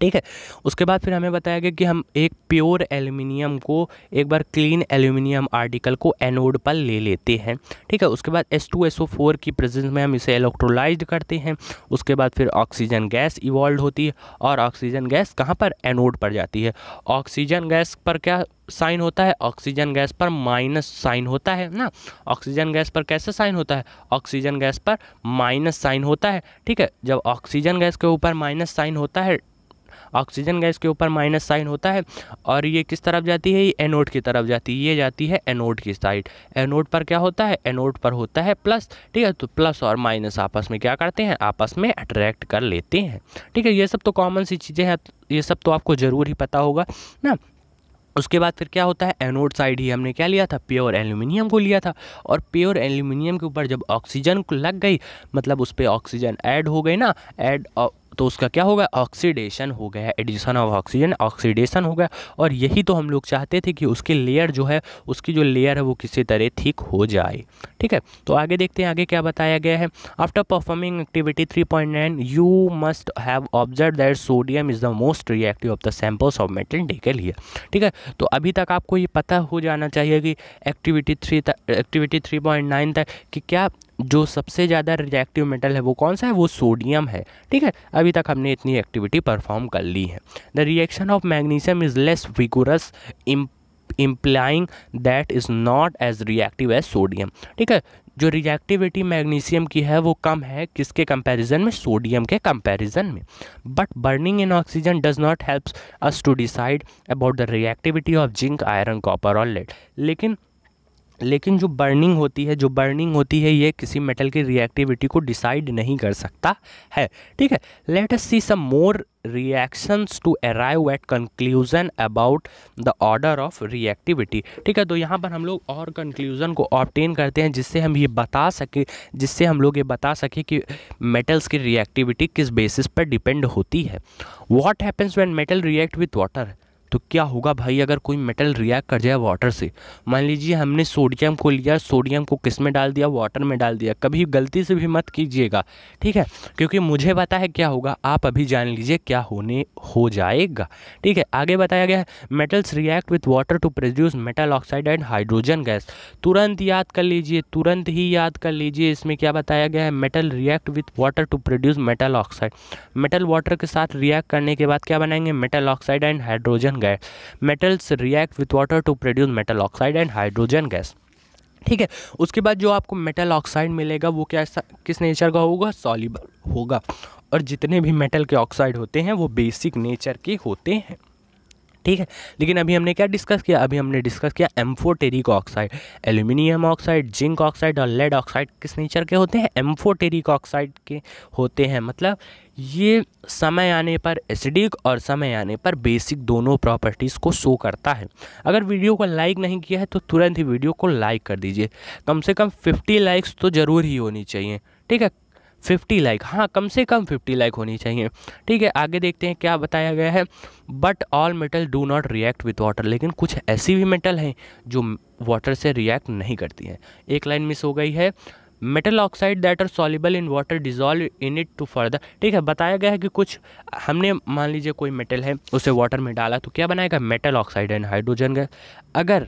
ठीक है, उसके बाद फिर हमें बताया गया कि हम एक प्योर एल्यूमिनियम को, एक बार क्लीन एल्यूमिनियम आर्टिकल को एनोड पर ले लेते हैं। ठीक है, उसके बाद H two S O four की प्रेजेंस में हम इसे इलेक्ट्रोलाइज्ड करते हैं। उसके बाद फिर ऑक्सीजन गैस इवॉल्व होती है, और ऑक्सीजन गैस कहाँ पर, एनोड पर जाती है। ऑक्सीजन गैस पर क्या साइन होता है, ऑक्सीजन गैस पर माइनस साइन होता है ना, ऑक्सीजन गैस पर कैसे साइन होता है, ऑक्सीजन गैस पर माइनस साइन होता है। ठीक है, जब ऑक्सीजन गैस के ऊपर माइनस साइन होता है, ऑक्सीजन गैस के ऊपर माइनस साइन होता है, और ये किस तरफ जाती है, ये एनोड की तरफ जाती है, ये जाती है एनोड की साइड। एनोड पर क्या होता है, एनोड पर होता है प्लस। ठीक है, तो प्लस और माइनस आपस में क्या करते हैं, आपस में अट्रैक्ट कर लेते हैं। ठीक है, ये सब तो कॉमन सी चीज़ें हैं, ये सब तो आपको ज़रूर ही पता होगा ना। उसके बाद फिर क्या होता है, एनोड साइड ही हमने क्या लिया था, प्योर एल्यूमिनियम को लिया था, और प्योर एल्यूमिनियम के ऊपर जब ऑक्सीजन को लग गई, मतलब उस पर ऑक्सीजन ऐड हो गई ना, ऐड, तो उसका क्या होगा, ऑक्सीडेशन हो गया, एडिशन ऑफ ऑक्सीजन, ऑक्सीडेशन हो गया। और यही तो हम लोग चाहते थे कि उसकी लेयर जो है, उसकी जो लेयर है वो किसी तरह थिक हो जाए। ठीक है, तो आगे देखते हैं आगे क्या बताया गया है। After performing activity three point nine you must have observe that sodium is the most reactive of the samples of metal taken here. ठीक है, तो अभी तक आपको ये पता हो जाना चाहिए कि एक्टिविटी थ्री तक, एक्टिविटी थ्री पॉइंट नाइन तक कि क्या जो सबसे ज़्यादा रिएक्टिव मेटल है वो कौन सा है, वो सोडियम है। ठीक है, अभी तक हमने इतनी एक्टिविटी परफॉर्म कर ली है। The reaction of magnesium is less vigorous implying that is not as reactive as sodium. ठीक है, जो रिएक्टिविटी मैग्नीशियम की है वो कम है किसके कंपैरिजन में, सोडियम के कंपैरिजन में। But burning in oxygen does not helps us to decide about the reactivity of zinc, iron, copper और लेड। लेकिन लेकिन जो बर्निंग होती है, जो बर्निंग होती है ये किसी मेटल की रिएक्टिविटी को डिसाइड नहीं कर सकता है। ठीक है, let us see some more reactions to arrive at conclusion about the order of reactivity. ठीक है, तो यहाँ पर हम लोग और कंक्लूजन को ऑब्टेन करते हैं जिससे हम ये बता सकें जिससे हम लोग ये बता सकें कि मेटल्स की रिएक्टिविटी किस बेसिस पर डिपेंड होती है। What happens when metal react with water, तो क्या होगा भाई अगर कोई मेटल रिएक्ट कर जाए वाटर से। मान लीजिए हमने सोडियम को लिया, सोडियम को किस में डाल दिया, वाटर में डाल दिया। कभी गलती से भी मत कीजिएगा, ठीक है, क्योंकि मुझे पता है क्या होगा, आप अभी जान लीजिए क्या होने हो जाएगा। ठीक है, आगे बताया गया है metals react with water to produce metal oxide and hydrogen gas. तुरंत याद कर लीजिए, तुरंत ही याद कर लीजिए। इसमें क्या बताया गया है, metal react with water to produce metal oxide. Metal water के साथ रिएक्ट करने के बाद क्या बनाएंगे, metal oxide and hydrogen. Metals react with water to produce metal oxide and hydrogen gas. ठीक है, उसके बाद जो आपको मेटल ऑक्साइड मिलेगा वो क्या, किस नेचर का होगा, सॉल्युबल होगा। और जितने भी मेटल के ऑक्साइड होते हैं वो बेसिक नेचर के होते हैं। ठीक है। लेकिन अभी हमने क्या डिस्कस किया, अभी हमने डिस्कस किया एम्फोटेरिक ऑक्साइड, aluminium oxide, zinc oxide और लेड ऑक्साइड किस नेचर के होते हैं, एम्फोटेरिक ऑक्साइड के होते हैं। मतलब ये समय आने पर एसिडिक और समय आने पर बेसिक दोनों प्रॉपर्टीज़ को शो करता है। अगर वीडियो को लाइक नहीं किया है तो तुरंत ही वीडियो को लाइक कर दीजिए, कम से कम फिफ्टी लाइक्स तो ज़रूर ही होनी चाहिए, ठीक है, फिफ्टी लाइक, हाँ कम से कम फिफ्टी लाइक होनी चाहिए, ठीक है। आगे देखते हैं क्या बताया गया है, but all metal do not react with water, लेकिन कुछ ऐसी भी मेटल हैं जो वाटर से रिएक्ट नहीं करती हैं। एक लाइन मिस हो गई है, metal oxide that are soluble in water dissolve in it to further, ठीक है। बताया गया है कि कुछ हमने मान लीजिए कोई मेटल है उसे वाटर में डाला तो क्या बनाएगा, metal oxide and hydrogen gas. अगर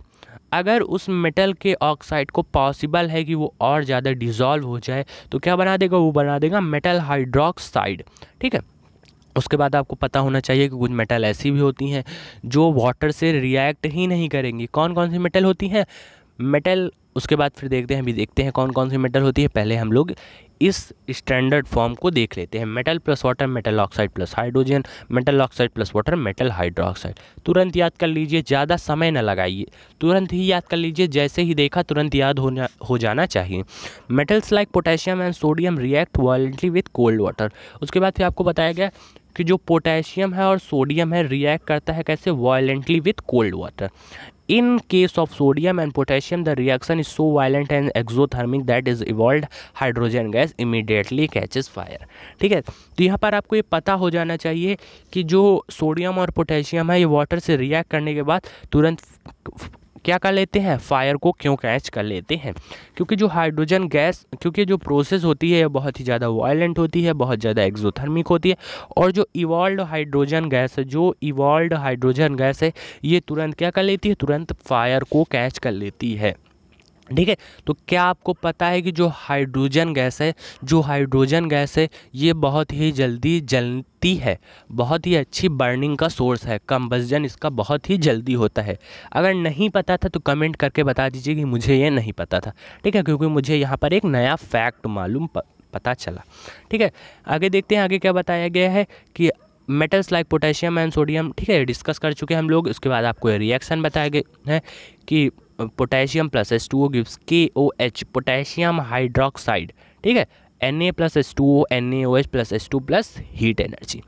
अगर उस मेटल के ऑक्साइड को पॉसिबल है कि वो और ज़्यादा डिज़ोल्व हो जाए तो क्या बना देगा, वो बना देगा मेटल हाइड्रोक्साइड, ठीक है। उसके बाद आपको पता होना चाहिए कि कुछ मेटल ऐसी भी होती हैं जो वाटर से रिएक्ट ही नहीं करेंगी। कौन कौन सी मेटल होती हैं, मेटल, उसके बाद फिर देखते हैं, अभी देखते हैं कौन कौन सी मेटल होती है। पहले हम लोग इस स्टैंडर्ड फॉर्म को देख लेते हैं, metal plus water, metal oxide plus hydrogen, metal oxide plus water, metal hydroxide. तुरंत याद कर लीजिए, ज़्यादा समय ना लगाइए, तुरंत ही याद कर लीजिए, जैसे ही देखा तुरंत याद होना हो जाना चाहिए। Metals like potassium and sodium react violently with cold water. उसके बाद फिर आपको बताया गया कि जो पोटेशियम है और सोडियम है रिएक्ट करता है कैसे, violently with cold water. In case of sodium and potassium the reaction is so violent and exothermic that is evolved hydrogen gas immediately catches fire, ठीक है। तो यहाँ पर आपको ये पता हो जाना चाहिए कि जो सोडियम और पोटेशियम है ये वाटर से रिएक्ट करने के बाद तुरंत क्या कर लेते हैं, फायर को क्यों कैच कर लेते हैं, क्योंकि जो हाइड्रोजन गैस, क्योंकि जो प्रोसेस होती है बहुत ही ज़्यादा वायलेंट होती है, बहुत ज़्यादा एक्सोथर्मिक होती है, और जो इवॉल्व्ड हाइड्रोजन गैस है जो इवॉल्व्ड हाइड्रोजन गैस है ये तुरंत क्या कर लेती है, तुरंत फायर को कैच कर लेती है, ठीक है। तो क्या आपको पता है कि जो हाइड्रोजन गैस है जो हाइड्रोजन गैस है ये बहुत ही जल्दी जलती है, बहुत ही अच्छी बर्निंग का सोर्स है, कंबस्जन इसका बहुत ही जल्दी होता है। अगर नहीं पता था तो कमेंट करके बता दीजिए कि मुझे ये नहीं पता था, ठीक है, क्योंकि मुझे यहाँ पर एक नया फैक्ट मालूम पता चला, ठीक है। आगे देखते हैं आगे क्या बताया गया है कि metals like potassium and sodium, ठीक है, डिस्कस कर चुके हैं हम लोग। उसके बाद आपको रिएक्शन बताया गया है कि potassium plus S two O gives K O H, potassium hydroxide, ठीक है, N A plus S two O, N A O H plus S two plus heat energy.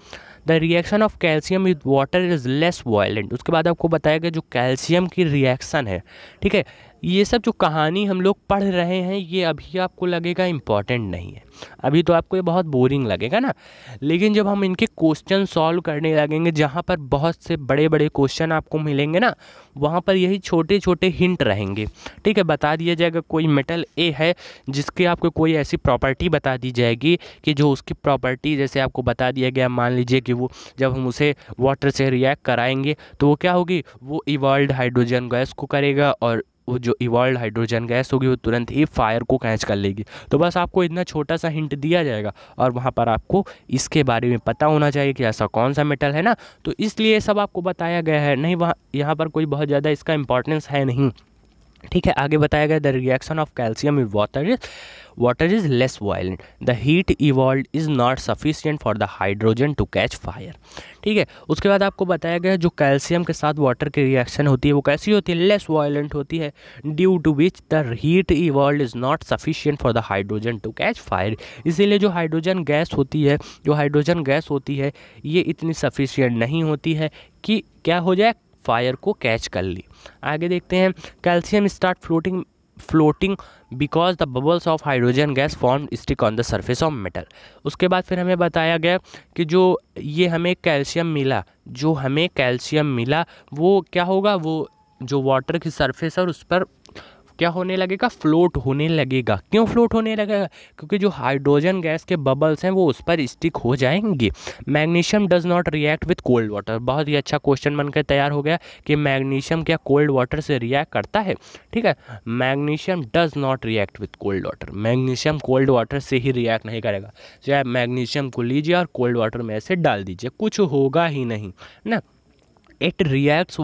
The reaction of calcium with water is less violent. उसके बाद आपको बताया गया जो कैल्शियम की रिएक्शन है, ठीक है। ये सब जो कहानी हम लोग पढ़ रहे हैं ये अभी आपको लगेगा इम्पॉर्टेंट नहीं है, अभी तो आपको ये बहुत बोरिंग लगेगा ना, लेकिन जब हम इनके क्वेश्चन सॉल्व करने लगेंगे, जहाँ पर बहुत से बड़े बड़े क्वेश्चन आपको मिलेंगे ना, वहाँ पर यही छोटे छोटे हिंट रहेंगे, ठीक है। बता दिया जाएगा कोई मेटल ए है जिसकी आपको कोई ऐसी प्रॉपर्टी बता दी जाएगी कि जो उसकी प्रॉपर्टी, जैसे आपको बता दिया गया मान लीजिए कि वो जब हम उसे वाटर से रिएक्ट कराएंगे तो वो क्या होगी, वो इवॉल्व्ड हाइड्रोजन गैस को करेगा और वो जो इवॉल्व्ड हाइड्रोजन गैस होगी वो तुरंत ही फायर को कैच कर लेगी। तो बस आपको इतना छोटा सा हिंट दिया जाएगा और वहाँ पर आपको इसके बारे में पता होना चाहिए कि ऐसा कौन सा मेटल है ना, तो इसलिए सब आपको बताया गया है, नहीं वहाँ यहाँ पर कोई बहुत ज़्यादा इसका इंपॉर्टेंस है नहीं, ठीक है। आगे बताया गया the reaction of calcium with water is water is less violent, the heat evolve is not sufficient for the hydrogen to catch fire, ठीक है। उसके बाद आपको बताया गया जो कैल्शियम के साथ वाटर की रिएक्शन होती है वो कैसी होती है, लेस वायलेंट होती है, due to which the heat evolve is not sufficient for the hydrogen to catch fire. इसीलिए जो हाइड्रोजन गैस होती है जो हाइड्रोजन गैस होती है ये इतनी सफिशियंट नहीं होती है कि क्या हो जाए, फायर को कैच कर ली। आगे देखते हैं calcium start floating floating because the bubbles of hydrogen gas form stick on the surface of metal. उसके बाद फिर हमें बताया गया कि जो ये हमें कैल्शियम मिला जो हमें कैल्शियम मिला वो क्या होगा, वो जो वाटर की सरफेस है उस पर क्या होने लगेगा, फ्लोट होने लगेगा। क्यों फ्लोट होने लगेगा, क्योंकि जो हाइड्रोजन गैस के बबल्स हैं वो उस पर स्टिक हो जाएंगे। Magnesium does not react with cold water, बहुत ही अच्छा क्वेश्चन बनकर तैयार हो गया कि मैग्नीशियम क्या कोल्ड वाटर से रिएक्ट करता है, ठीक है। Magnesium does not react with cold water, magnesium cold water से ही रिएक्ट नहीं करेगा, चाहे मैग्नीशियम को लीजिए और कोल्ड वाटर में ऐसे डाल दीजिए, कुछ होगा ही नहीं ना। It reacts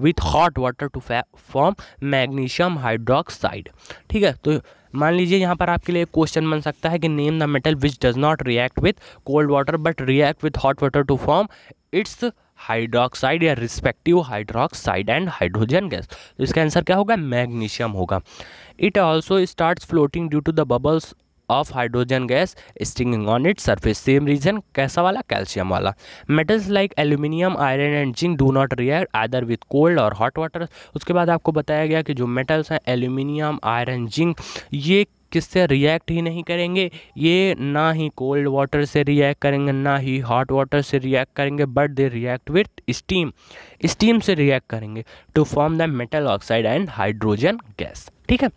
with hot water to form magnesium hydroxide, ठीक है। तो मान लीजिए यहाँ पर आपके लिए क्वेश्चन बन सकता है कि name the metal which does not react with cold water but react with hot water to form its hydroxide या respective hydroxide and hydrogen gas. तो इसका आंसर क्या होगा? मैग्नीशियम होगा। It also starts floating due to the bubbles of hydrogen gas stinging on it surface. Same reason कैसा वाला? कैल्शियम वाला। Metals like aluminium, iron and zinc do not react either with cold और हॉट वाटर। उसके बाद आपको बताया गया कि जो मेटल्स हैं एल्यूमिनियम, आयरन, जिंक, ये किससे रिएक्ट ही नहीं करेंगे, ये ना ही कोल्ड वाटर से रिएक्ट करेंगे ना ही हॉट वाटर से रिएक्ट करेंगे, but they react with steam, steam से रिएक्ट करेंगे to form the metal oxide and hydrogen gas. ठीक है,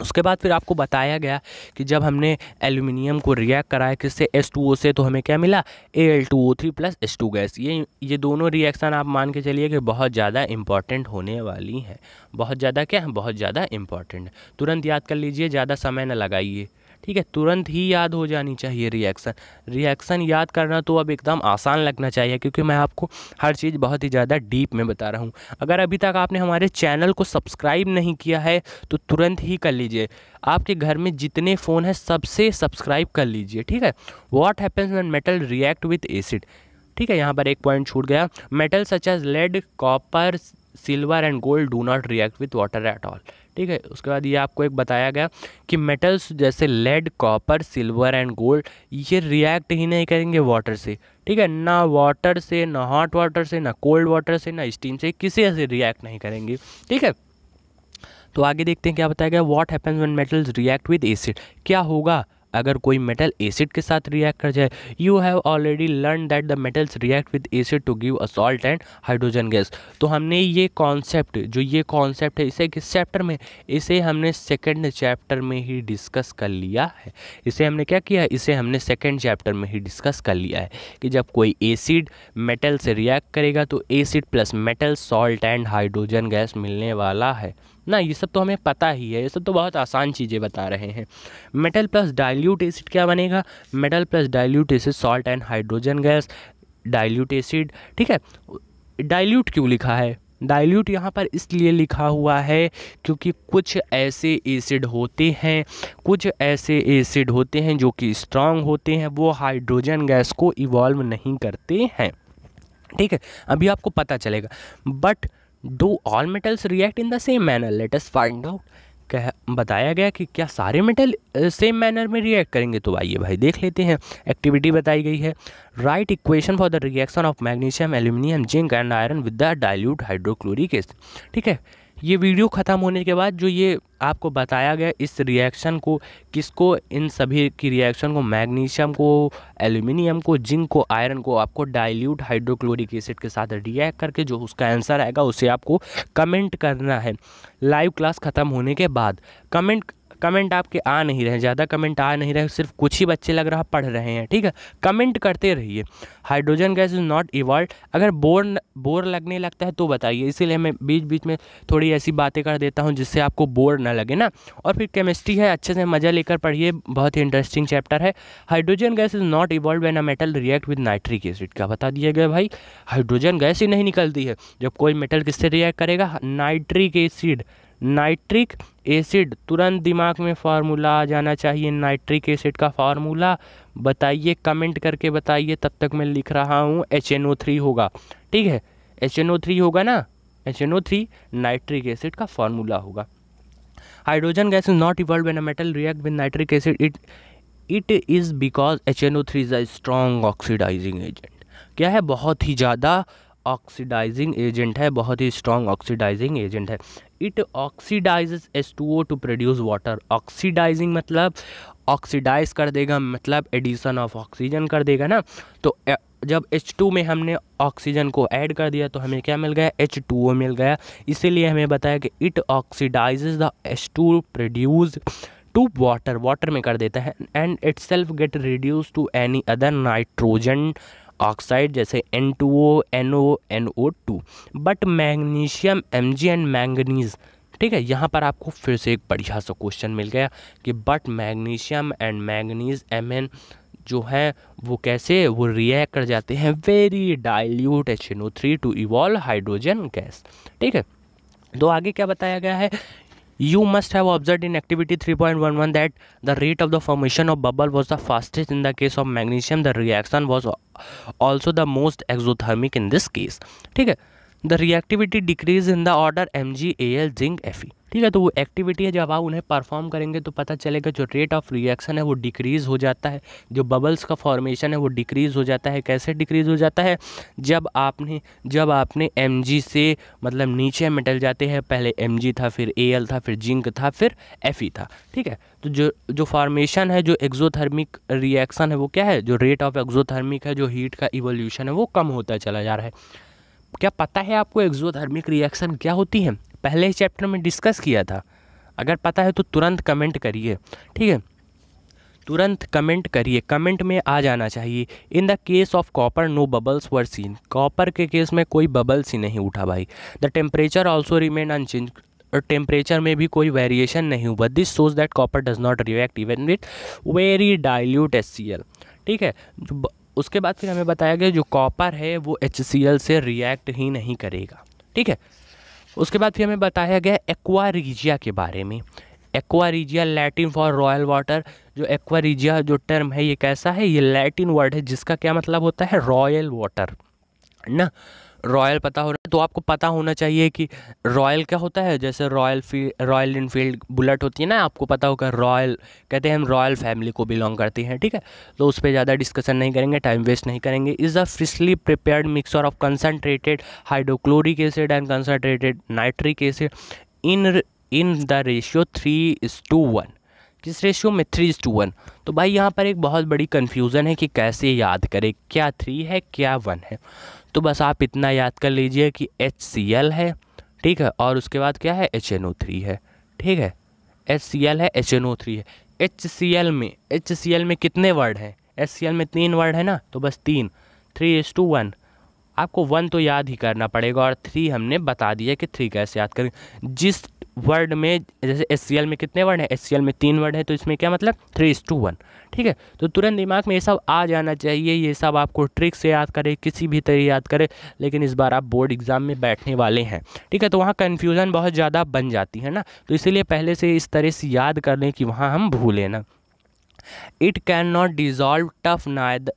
उसके बाद फिर आपको बताया गया कि जब हमने एल्यूमिनियम को रिएक्ट कराया किससे? एच टू ओ से, तो हमें क्या मिला? A L two O three plus H two gas. ये ये दोनों रिएक्शन आप मान के चलिए कि बहुत ज़्यादा इंपॉर्टेंट होने वाली हैं, बहुत ज़्यादा क्या है, बहुत ज़्यादा इंपॉर्टेंट। तुरंत याद कर लीजिए, ज़्यादा समय ना लगाइए, ठीक है, तुरंत ही याद हो जानी चाहिए रिएक्शन। रिएक्शन याद करना तो अब एकदम आसान लगना चाहिए, क्योंकि मैं आपको हर चीज़ बहुत ही ज़्यादा डीप में बता रहा हूँ। अगर अभी तक आपने हमारे चैनल को सब्सक्राइब नहीं किया है तो तुरंत ही कर लीजिए, आपके घर में जितने फ़ोन हैं सबसे सब्सक्राइब कर लीजिए। ठीक है, what happens when metal react with acid. ठीक है, यहाँ पर एक पॉइंट छूट गया। Metal such as lead, copper, silver and gold do not react with water at all. ठीक है, उसके बाद ये आपको एक बताया गया कि मेटल्स जैसे lead, copper, silver and gold ये रिएक्ट ही नहीं करेंगे वाटर से। ठीक है, ना वाटर से, ना हॉट वाटर से, ना कोल्ड वाटर से, ना स्टीम से, किसी से रिएक्ट नहीं करेंगे। ठीक है, तो आगे देखते हैं क्या बताया गया। What happens when metals react with acid. क्या होगा अगर कोई मेटल एसिड के साथ रिएक्ट कर जाए? You have already learn that the metals react with acid to give a salt and hydrogen gas. तो हमने ये कॉन्सेप्ट, जो ये कॉन्सेप्ट है, इसे किस चैप्टर में? इसे हमने सेकंड चैप्टर में ही डिस्कस कर लिया है। इसे हमने क्या किया है? इसे हमने सेकंड चैप्टर में ही डिस्कस कर लिया है कि जब कोई एसिड मेटल से रिएक्ट करेगा तो acid plus metal salt and hydrogen gas मिलने वाला है ना। ये सब तो हमें पता ही है, ये सब तो बहुत आसान चीज़ें बता रहे हैं। मेटल प्लस डाइल्यूट एसिड क्या बनेगा? Metal plus dilute acid salt and hydrogen gas. Dilute acid, ठीक है, डाइल्यूट क्यों लिखा है? डाइल्यूट यहाँ पर इसलिए लिखा हुआ है क्योंकि कुछ ऐसे एसिड होते हैं, कुछ ऐसे एसिड होते हैं जो कि स्ट्रांग होते हैं, वो हाइड्रोजन गैस को इवॉल्व नहीं करते हैं। ठीक है, अभी आपको पता चलेगा। But Do all metals react in the same manner? Let us find out. कह बताया गया कि क्या सारे मेटल सेम मैनर में रिएक्ट करेंगे? तो आइए भाई देख लेते हैं। एक्टिविटी बताई गई है, write equation for the reaction of magnesium, aluminium, zinc and iron with the dilute hydrochloric acid. ठीक है, ये वीडियो ख़त्म होने के बाद जो ये आपको बताया गया, इस रिएक्शन को, किसको, इन सभी की रिएक्शन को, मैग्नीशियम को, एल्यूमिनियम को, जिंक को, आयरन को, आपको डाइल्यूट हाइड्रोक्लोरिक एसिड के साथ रिएक्ट करके जो उसका आंसर आएगा उसे आपको कमेंट करना है। लाइव क्लास ख़त्म होने के बाद कमेंट कमेंट आपके आ नहीं रहे, ज़्यादा कमेंट आ नहीं रहे, सिर्फ कुछ ही बच्चे लग रहा पढ़ रहे हैं। ठीक है, कमेंट करते रहिए। Hydrogen gas is not evolve. अगर बोर बोर लगने लगता है तो बताइए, इसीलिए मैं बीच बीच में थोड़ी ऐसी बातें कर देता हूं जिससे आपको बोर ना लगे ना। और फिर केमिस्ट्री है, अच्छे से मज़ा लेकर पढ़िए, बहुत ही इंटरेस्टिंग चैप्टर है। Hydrogen gas is not evolve when a metal react with nitric acid. क्या बता दिया गया भाई? हाइड्रोजन गैस ही नहीं निकलती है जब कोई मेटल किससे रिएक्ट करेगा? Nitric acid, nitric acid. तुरंत दिमाग में फार्मूला आ जाना चाहिए नाइट्रिक एसिड का। फार्मूला बताइए, कमेंट करके बताइए, तब तक मैं लिख रहा हूँ। एच एन ओ थ्री होगा, ठीक है, एच एन ओ थ्री होगा ना, H N O three nitric acid का फार्मूला होगा। Hydrogen gas is not evolve when a metal react with nitric acid, it it is because H N O three is a strong oxidising agent. क्या है? बहुत ही ज़्यादा ऑक्सीडाइजिंग एजेंट है, बहुत ही स्ट्रॉन्ग ऑक्सीडाइजिंग एजेंट है। It oxidises H two O to produce water. Oxidising मतलब ऑक्सीडाइज कर देगा, मतलब एडिशन ऑफ ऑक्सीजन कर देगा ना। तो जब एच टू में हमने ऑक्सीजन को ऐड कर दिया तो हमें क्या मिल गया? एच टू ओ मिल गया। इसीलिए हमें बताया कि it oxidises the H two O produce to water, water में कर देता है, and itself get reduce to any other nitrogen oxide जैसे N two O, N O, N O two. But magnesium, M G and manganese, ठीक है, यहाँ पर आपको फिर से एक बढ़िया सा क्वेश्चन मिल गया कि but magnesium and manganese, M N जो है वो कैसे, वो रिएक्ट कर जाते हैं very dilute H N O three to evolve hydrogen gas. ठीक है, तो आगे क्या बताया गया है? You must have observed in activity three point one one that the rate of the formation of bubble was the fastest in the case of magnesium. The reaction was also the most exothermic in this case. ठीक है, the reactivity decrease in the order M G A L zinc Fe. ठीक है, तो वो एक्टिविटी है, जब आप उन्हें परफॉर्म करेंगे तो पता चलेगा जो रेट ऑफ रिएक्शन है वो डिक्रीज़ हो जाता है, जो बबल्स का फॉर्मेशन है वो डिक्रीज़ हो जाता है. कैसे डिक्रीज़ हो जाता है? जब आपने जब आपने Mg से मतलब नीचे मेटल जाते हैं, पहले Mg था, फिर Al था, फिर जिंक था, फिर Fe था. ठीक है, तो जो जो फॉर्मेशन है, जो एक्जोथर्मिक रिएक्शन है वो क्या है, जो रेट ऑफ एक्जोथर्मिक है, जो हीट का इवोल्यूशन है वो कम होता चला जा रहा है. क्या पता है आपको एक्जोथर्मिक रिएक्शन क्या होती है? पहले ही चैप्टर में डिस्कस किया था. अगर पता है तो तुरंत कमेंट करिए. ठीक है, तुरंत कमेंट करिए, कमेंट में आ जाना चाहिए. In the case of copper no bubbles were seen. Copper के केस में कोई बबल्स ही नहीं उठा भाई. The temperature also remain unchange. Temperature में भी कोई वेरिएशन नहीं हुआ. This shows that copper does not react even with very dilute H C L. ठीक है, उसके बाद फिर हमें बताया गया जो कॉपर है वो एच सी एल से रिएक्ट ही नहीं करेगा. ठीक है, उसके बाद फिर हमें बताया गया एक्वा रीजिया के बारे में. एक्वा रीजिया Latin for royal water. जो एक्वा रीजिया जो टर्म है ये कैसा है, ये लैटिन वर्ड है जिसका क्या मतलब होता है, रॉयल वाटर ना. रॉयल पता हो रहा है तो आपको पता होना चाहिए कि रॉयल क्या होता है. जैसे रॉयल फी रॉयल इनफील्ड बुलेट होती है ना, आपको पता होगा रॉयल कहते हैं, हम रॉयल फैमिली को बिलोंग करती हैं. ठीक है, तो उस पर ज़्यादा डिस्कशन नहीं करेंगे, टाइम वेस्ट नहीं करेंगे. Is a freshly prepared mixture of concentrated hydrochloric acid and concentrated nitric acid in in the ratio three is to one. किस रेशियो में? Three is to one. तो भाई यहाँ पर एक बहुत बड़ी कन्फ्यूज़न है कि कैसे याद करें, क्या थ्री है क्या वन है. तो बस आप इतना याद कर लीजिए कि HCl है, ठीक है, और उसके बाद क्या है, HNO3 है. ठीक है, HCl है, HNO3 है. HCl में HCl में कितने वर्ड हैं? HCl में तीन वर्ड है ना, तो बस तीन, थ्री इज टू वन. आपको वन तो याद ही करना पड़ेगा, और थ्री हमने बता दिया कि थ्री कैसे याद करें. जिस वर्ड में जैसे HCl में कितने वर्ड हैं, HCl में तीन वर्ड है, तो इसमें क्या मतलब, थ्री इज टू वन. ठीक है, तो तुरंत दिमाग में ये सब आ जाना चाहिए. ये सब आपको ट्रिक से याद करें, किसी भी तरह याद करें, लेकिन इस बार आप बोर्ड एग्ज़ाम में बैठने वाले हैं. ठीक है, तो वहाँ कन्फ्यूज़न बहुत ज़्यादा बन जाती है ना, तो इसीलिए पहले से इस तरह से याद कर लें कि वहाँ हम भूलें ना. It can not dissolve tough neither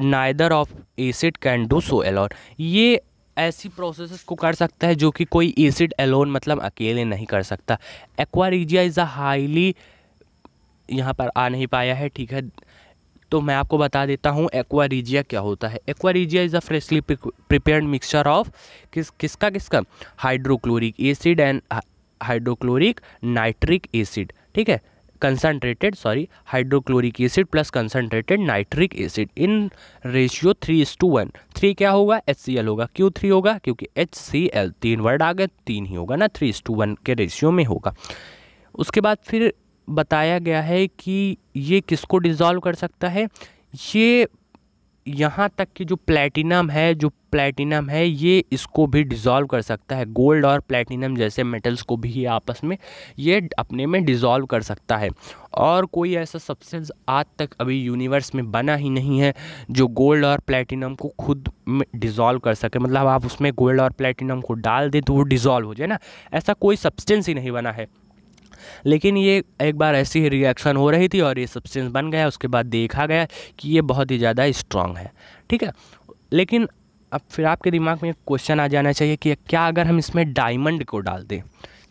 neither of acid can do so alone. ये ऐसी प्रोसेसेस को कर सकता है जो कि कोई एसिड एलोन मतलब अकेले नहीं कर सकता. एक्वा रीजिया is a highly, यहाँ पर आ नहीं पाया है, ठीक है, तो मैं आपको बता देता हूँ एक्वा रीजिया क्या होता है. एक्वा रीजिया is a freshly prepared mixture of किस किसका किसका hydrochloric acid and hydrochloric nitric acid. ठीक है, concentrated sorry hydrochloric acid plus concentrated nitric acid in ratio three is to one. Three क्या होगा, HCl होगा. क्यों थ्री होगा? क्योंकि HCl तीन वर्ड आ गए, तीन ही होगा ना, थ्री इज टू वन के रेशियो में होगा. उसके बाद फिर बताया गया है कि ये किसको डिज़ोल्व कर सकता है. ये यहाँ तक कि जो प्लैटिनम है जो प्लैटिनम है ये इसको भी डिज़ोल्व कर सकता है. गोल्ड और प्लैटिनम जैसे मेटल्स को भी ये आपस में ये अपने में डिज़ोल्व कर सकता है. और कोई ऐसा सब्सटेंस आज तक अभी यूनिवर्स में बना ही नहीं है जो गोल्ड और प्लैटिनम को खुद में डिज़ोल्व कर सके. मतलब आप उसमें गोल्ड और प्लैटिनम को डाल दें तो वो डिज़ोल्व हो जाए ना, ऐसा कोई सब्सटेंस ही नहीं बना है. लेकिन ये एक बार ऐसी ही रिएक्शन हो रही थी और ये सब्सटेंस बन गया. उसके बाद देखा गया कि ये बहुत ही ज़्यादा स्ट्रांग है. ठीक है, लेकिन अब फिर आपके दिमाग में एक क्वेश्चन आ जाना चाहिए कि क्या अगर हम इसमें डायमंड को डाल दें,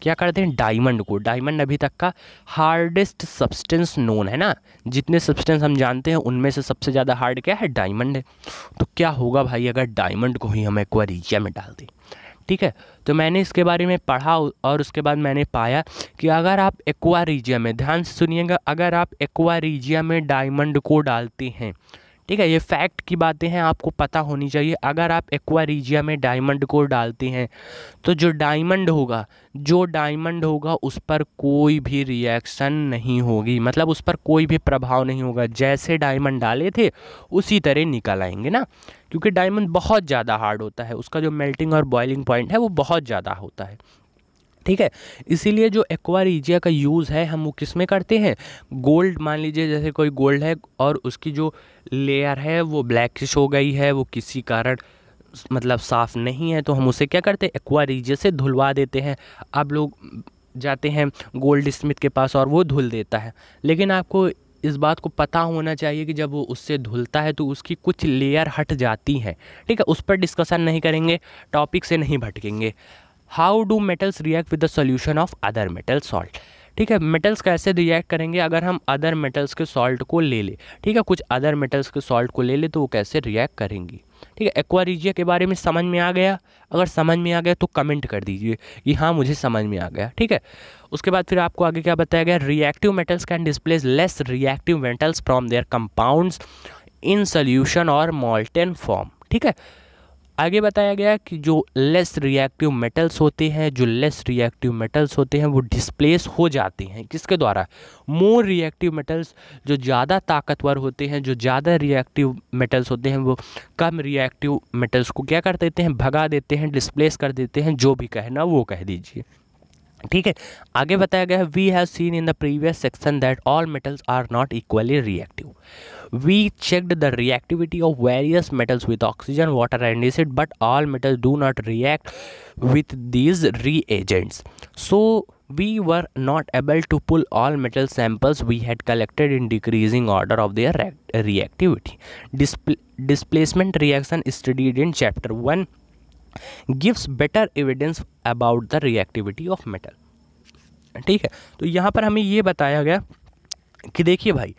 क्या करते हैं डायमंड को. डायमंड अभी तक का हार्डेस्ट सब्सटेंस नोन है ना, जितने सब्सटेंस हम जानते हैं उनमें से सबसे ज़्यादा हार्ड क्या है, डायमंड है. तो क्या होगा भाई अगर डायमंड को ही हम एक्वा रीजिया में डाल दें. ठीक है, तो मैंने इसके बारे में पढ़ा और उसके बाद मैंने पाया कि अगर आप एक्वा रीजिया में, ध्यान से सुनिएगा, अगर आप एक्वा रीजिया में डायमंड को डालते हैं, ठीक है, ये फैक्ट की बातें हैं, आपको पता होनी चाहिए. अगर आप एक्वा रीजिया में डायमंड को डालते हैं तो जो डायमंड होगा जो डायमंड होगा उस पर कोई भी रिएक्शन नहीं होगी, मतलब उस पर कोई भी प्रभाव नहीं होगा. जैसे डायमंड डाले थे उसी तरह निकल आएंगे ना, क्योंकि डायमंड बहुत ज़्यादा हार्ड होता है, उसका जो मेल्टिंग और बॉइलिंग पॉइंट है वो बहुत ज़्यादा होता है. ठीक है, इसीलिए जो एक्वा रीजिया का यूज़ है हम वो किस में करते हैं, गोल्ड, मान लीजिए जैसे कोई गोल्ड है और उसकी जो लेयर है वो ब्लैकिश हो गई है, वो किसी कारण मतलब साफ़ नहीं है, तो हम उसे क्या करते हैं, एक्वा रीजिया से धुलवा देते हैं. अब लोग जाते हैं गोल्ड स्मिथ के पास और वो धुल देता है। लेकिन आपको इस बात को पता होना चाहिए कि जब वो उससे धुलता है तो उसकी कुछ लेयर हट जाती है, ठीक है। उस पर डिस्कशन नहीं करेंगे, टॉपिक से नहीं भटकेंगे। How do metals react with the solution of other metal salt, ठीक है। मेटल्स कैसे रिएक्ट करेंगे अगर हम अदर मेटल्स के सॉल्ट को ले ले, ठीक है, कुछ अदर मेटल्स के सॉल्ट को ले ले तो वो कैसे रिएक्ट करेंगी, ठीक है। एक्वा रीजिया के बारे में समझ में आ गया? अगर समझ में आ गया तो कमेंट कर दीजिए कि हाँ मुझे समझ में आ गया, ठीक है। उसके बाद फिर आपको आगे क्या बताया गया, reactive metals can displace less reactive metals from their compounds in solution और मॉल्टेन फॉर्म, ठीक है। आगे बताया गया कि जो लेस रिएक्टिव मेटल्स होते हैं जो लेस रिएक्टिव मेटल्स होते हैं वो डिस्प्लेस हो जाते हैं किसके द्वारा, मोर रिएक्टिव मेटल्स जो ज़्यादा ताकतवर होते हैं, जो ज़्यादा रिएक्टिव मेटल्स होते हैं वो कम रिएक्टिव मेटल्स को क्या कर देते हैं, भगा देते हैं, डिस्प्लेस कर देते हैं, जो भी कहना वो कह दीजिए, ठीक है। आगे बताया गया है, we have seen in the previous section that all metals are not equally reactive, we checked the reactivity of various metals with oxygen, water and acid, but all metals do not react with these reagents, so we were not able to pull all metal samples we had collected in decreasing order of their reactivity. Displacement reaction studied in chapter one gives better evidence about the reactivity of metal, ठीक है। तो यहाँ पर हमें ये बताया गया कि देखिए भाई,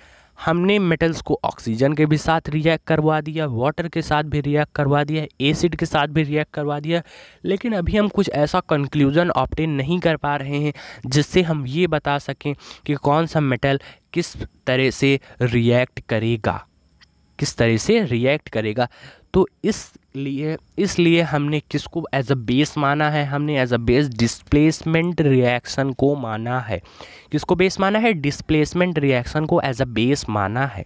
हमने मेटल्स को ऑक्सीजन के भी साथ रिएक्ट करवा दिया, वाटर के साथ भी रिएक्ट करवा दिया, एसिड के साथ भी रिएक्ट करवा दिया, लेकिन अभी हम कुछ ऐसा कंक्लूजन ऑब्टेन नहीं कर पा रहे हैं जिससे हम ये बता सकें कि कौन सा मेटल किस तरह से रिएक्ट करेगा, किस तरह से रिएक्ट करेगा। तो इसलिए इसलिए हमने किसको एज अ बेस माना है, हमने as a base displacement reaction को माना है। किसको बेस माना है, डिस्प्लेसमेंट रिएक्शन को एज अ बेस माना है,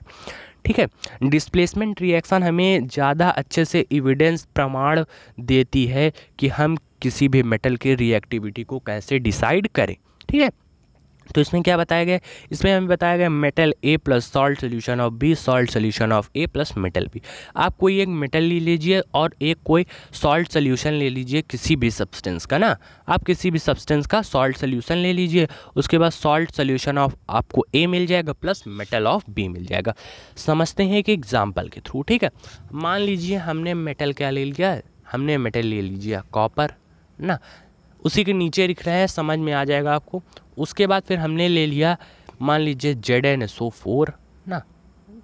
ठीक है। डिस्प्लेसमेंट रिएक्शन हमें ज़्यादा अच्छे से एविडेंस प्रमाण देती है कि हम किसी भी मेटल के रिएक्टिविटी को कैसे डिसाइड करें, ठीक है। तो इसमें क्या बताया गया, इसमें हमें बताया गया metal A plus salt solution of B, salt solution of A plus metal B. आप कोई एक मेटल ले लीजिए और एक कोई सॉल्ट सोल्यूशन ले लीजिए किसी भी सब्सटेंस का, ना आप किसी भी सब्सटेंस का सॉल्ट सोल्यूशन ले लीजिए, उसके बाद सॉल्ट सोल्यूशन ऑफ आपको ए मिल जाएगा प्लस मेटल ऑफ बी मिल जाएगा। समझते हैं कि एग्जाम्पल के थ्रू, ठीक है। मान लीजिए हमने मेटल क्या ले लिया, हमने मेटल ले लीजिए कॉपर, ना उसी के नीचे लिख रहा है, समझ में आ जाएगा आपको। उसके बाद फिर हमने ले लिया मान लीजिए Z N S O four, ना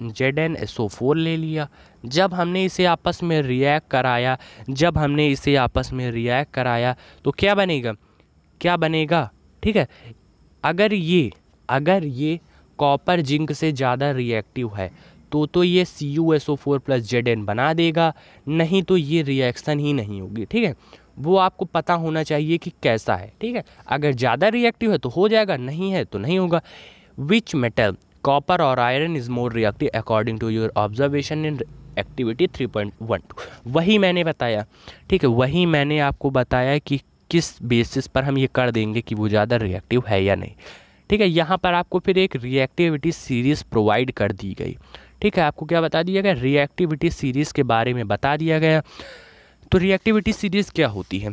Z N S O four ले लिया। जब हमने इसे आपस में रिएक्ट कराया जब हमने इसे आपस में रिएक्ट कराया तो क्या बनेगा, क्या बनेगा, ठीक है। अगर ये अगर ये कॉपर जिंक से ज़्यादा रिएक्टिव है तो तो ये C U S O four plus Z N बना देगा, नहीं तो ये रिएक्शन ही नहीं होगी, ठीक है। वो आपको पता होना चाहिए कि कैसा है, ठीक है। अगर ज़्यादा रिएक्टिव है तो हो जाएगा, नहीं है तो नहीं होगा। विच मेटल कॉपर और iron is more reactive according to your observation in activity three point one two. वही मैंने बताया, ठीक है, वही मैंने आपको बताया कि किस बेसिस पर हम ये कर देंगे कि वो ज़्यादा रिएक्टिव है या नहीं, ठीक है। यहाँ पर आपको फिर एक रिएक्टिविटी सीरीज़ प्रोवाइड कर दी गई, ठीक है। आपको क्या बता दिया गया, रिएक्टिविटी सीरीज़ के बारे में बता दिया गया। तो रिएक्टिविटी सीरीज़ क्या होती है,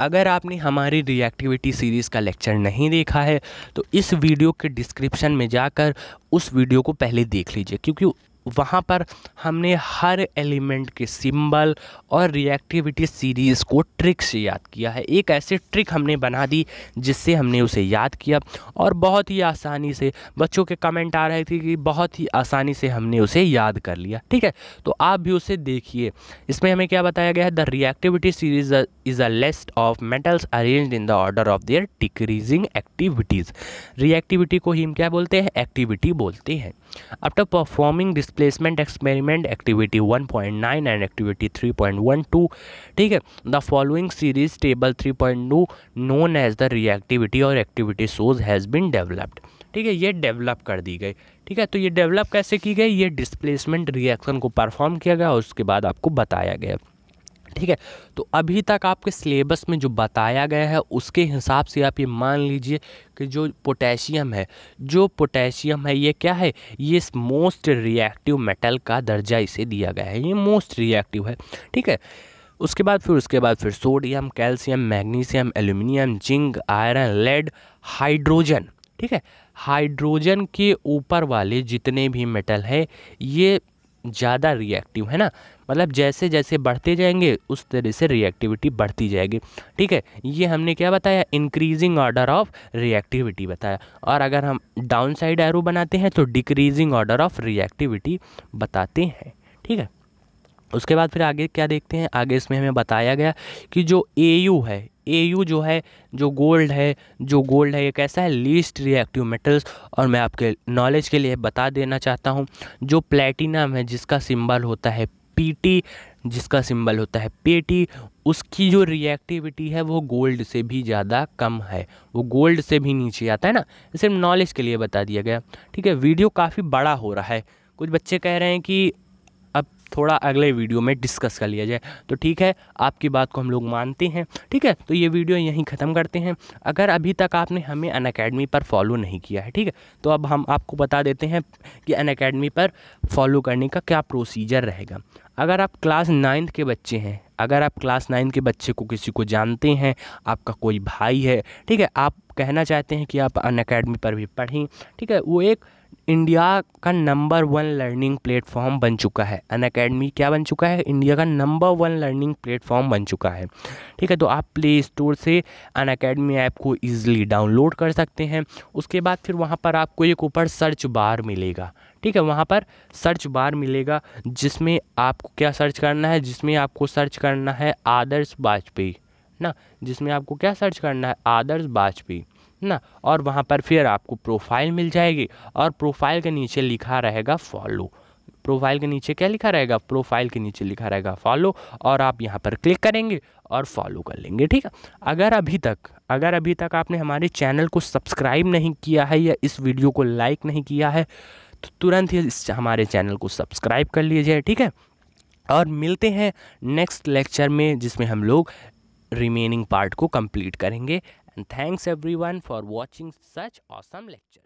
अगर आपने हमारी रिएक्टिविटी सीरीज़ का लेक्चर नहीं देखा है तो इस वीडियो के डिस्क्रिप्शन में जाकर उस वीडियो को पहले देख लीजिए, क्योंकि वहाँ पर हमने हर एलिमेंट के सिंबल और रिएक्टिविटी सीरीज़ को ट्रिक से याद किया है। एक ऐसे ट्रिक हमने बना दी जिससे हमने उसे याद किया और बहुत ही आसानी से, बच्चों के कमेंट आ रहे थे कि बहुत ही आसानी से हमने उसे याद कर लिया, ठीक है। तो आप भी उसे देखिए। इसमें हमें क्या बताया गया है, the reactivity series is a list of metals arranged in the order of their decreasing activities. Reactivity को ही हम क्या बोलते हैं, एक्टिविटी बोलते हैं। After performing displacement experiment activity one point nine and activity three point one two, ठीक है, the following series table three point two known as the reactivity और activity shows has been developed, ठीक है। ये डेवलप कर दी गई, ठीक है। तो ये डेवलप कैसे की गई, ये डिस्प्लेसमेंट रिएक्शन को परफॉर्म किया गया और उसके बाद आपको बताया गया, ठीक है। तो अभी तक आपके सिलेबस में जो बताया गया है उसके हिसाब से आप ये मान लीजिए कि जो पोटेशियम है जो पोटेशियम है ये क्या है, ये मोस्ट रिएक्टिव मेटल का दर्जा इसे दिया गया है, ये मोस्ट रिएक्टिव है, ठीक है। उसके बाद फिर उसके बाद फिर sodium, calcium, magnesium, aluminium, zinc, iron, lead, hydrogen. ठीक है, हाइड्रोजन के ऊपर वाले जितने भी मेटल है ये ज़्यादा रिएक्टिव है ना, मतलब जैसे जैसे बढ़ते जाएंगे उस तरह से रिएक्टिविटी बढ़ती जाएगी। ठीक है, ये हमने क्या बताया, इंक्रीजिंग ऑर्डर ऑफ रिएक्टिविटी बताया। और अगर हम डाउन साइड एरो बनाते हैं तो डिक्रीजिंग ऑर्डर ऑफ रिएक्टिविटी बताते हैं। ठीक है, उसके बाद फिर आगे क्या देखते हैं, आगे इसमें हमें बताया गया कि जो ए यू है, ए यू जो है, जो गोल्ड है, जो गोल्ड है ये कैसा है, लीस्ट रिएक्टिव मेटल्स। और मैं आपके नॉलेज के लिए बता देना चाहता हूँ जो प्लेटिनम है जिसका सिंबल होता है पीटी, जिसका सिंबल होता है पीटी, उसकी जो रिएक्टिविटी है वो गोल्ड से भी ज़्यादा कम है, वो गोल्ड से भी नीचे आता है ना। सिर्फ नॉलेज के लिए बता दिया गया। ठीक है, वीडियो काफ़ी बड़ा हो रहा है, कुछ बच्चे कह रहे हैं कि अब थोड़ा अगले वीडियो में डिस्कस कर लिया जाए, तो ठीक है आपकी बात को हम लोग मानते हैं। ठीक है, तो ये वीडियो यहीं ख़त्म करते हैं। अगर अभी तक आपने हमें अनअकैडमी पर फॉलो नहीं किया है, ठीक है, तो अब हम आपको बता देते हैं कि अनअकैडमी पर फॉलो करने का क्या प्रोसीजर रहेगा। अगर आप क्लास नाइन्थ के बच्चे हैं, अगर आप क्लास नाइन्थ के बच्चे को किसी को जानते हैं, आपका कोई भाई है, ठीक है, आप कहना चाहते हैं कि आप अनअकैडमी पर भी पढ़ें, ठीक है, वो एक इंडिया का नंबर वन लर्निंग प्लेटफॉर्म बन चुका है। अनअकैडमी क्या बन चुका है, इंडिया का नंबर वन लर्निंग प्लेटफॉर्म बन चुका है। ठीक है, तो आप प्ले स्टोर से अनअकैडमी ऐप को ईजिली डाउनलोड कर सकते हैं। उसके बाद फिर वहाँ पर आपको एक ऊपर सर्च बार मिलेगा। ठीक है, वहाँ पर सर्च बार मिलेगा जिसमें आपको क्या सर्च करना है, जिसमें आपको सर्च करना है आदर्श वाजपेयी ना, जिसमें आपको क्या सर्च करना है, आदर्श वाजपेयी ना। और वहाँ पर फिर आपको प्रोफाइल मिल जाएगी और प्रोफाइल के नीचे लिखा रहेगा फॉलो। प्रोफाइल के नीचे क्या लिखा रहेगा, प्रोफाइल के नीचे लिखा रहेगा फॉलो, और आप यहाँ पर क्लिक करेंगे और फॉलो कर लेंगे। ठीक है, अगर अभी तक अगर अभी तक आपने हमारे चैनल को सब्सक्राइब नहीं किया है या इस वीडियो को लाइक नहीं किया है तो तुरंत ही हमारे चैनल को सब्सक्राइब कर लीजिए। ठीक है, और मिलते हैं नेक्स्ट लेक्चर में जिसमें हम लोग रिमेनिंग पार्ट को कंप्लीट करेंगे। And thanks everyone for watching such awesome lecture.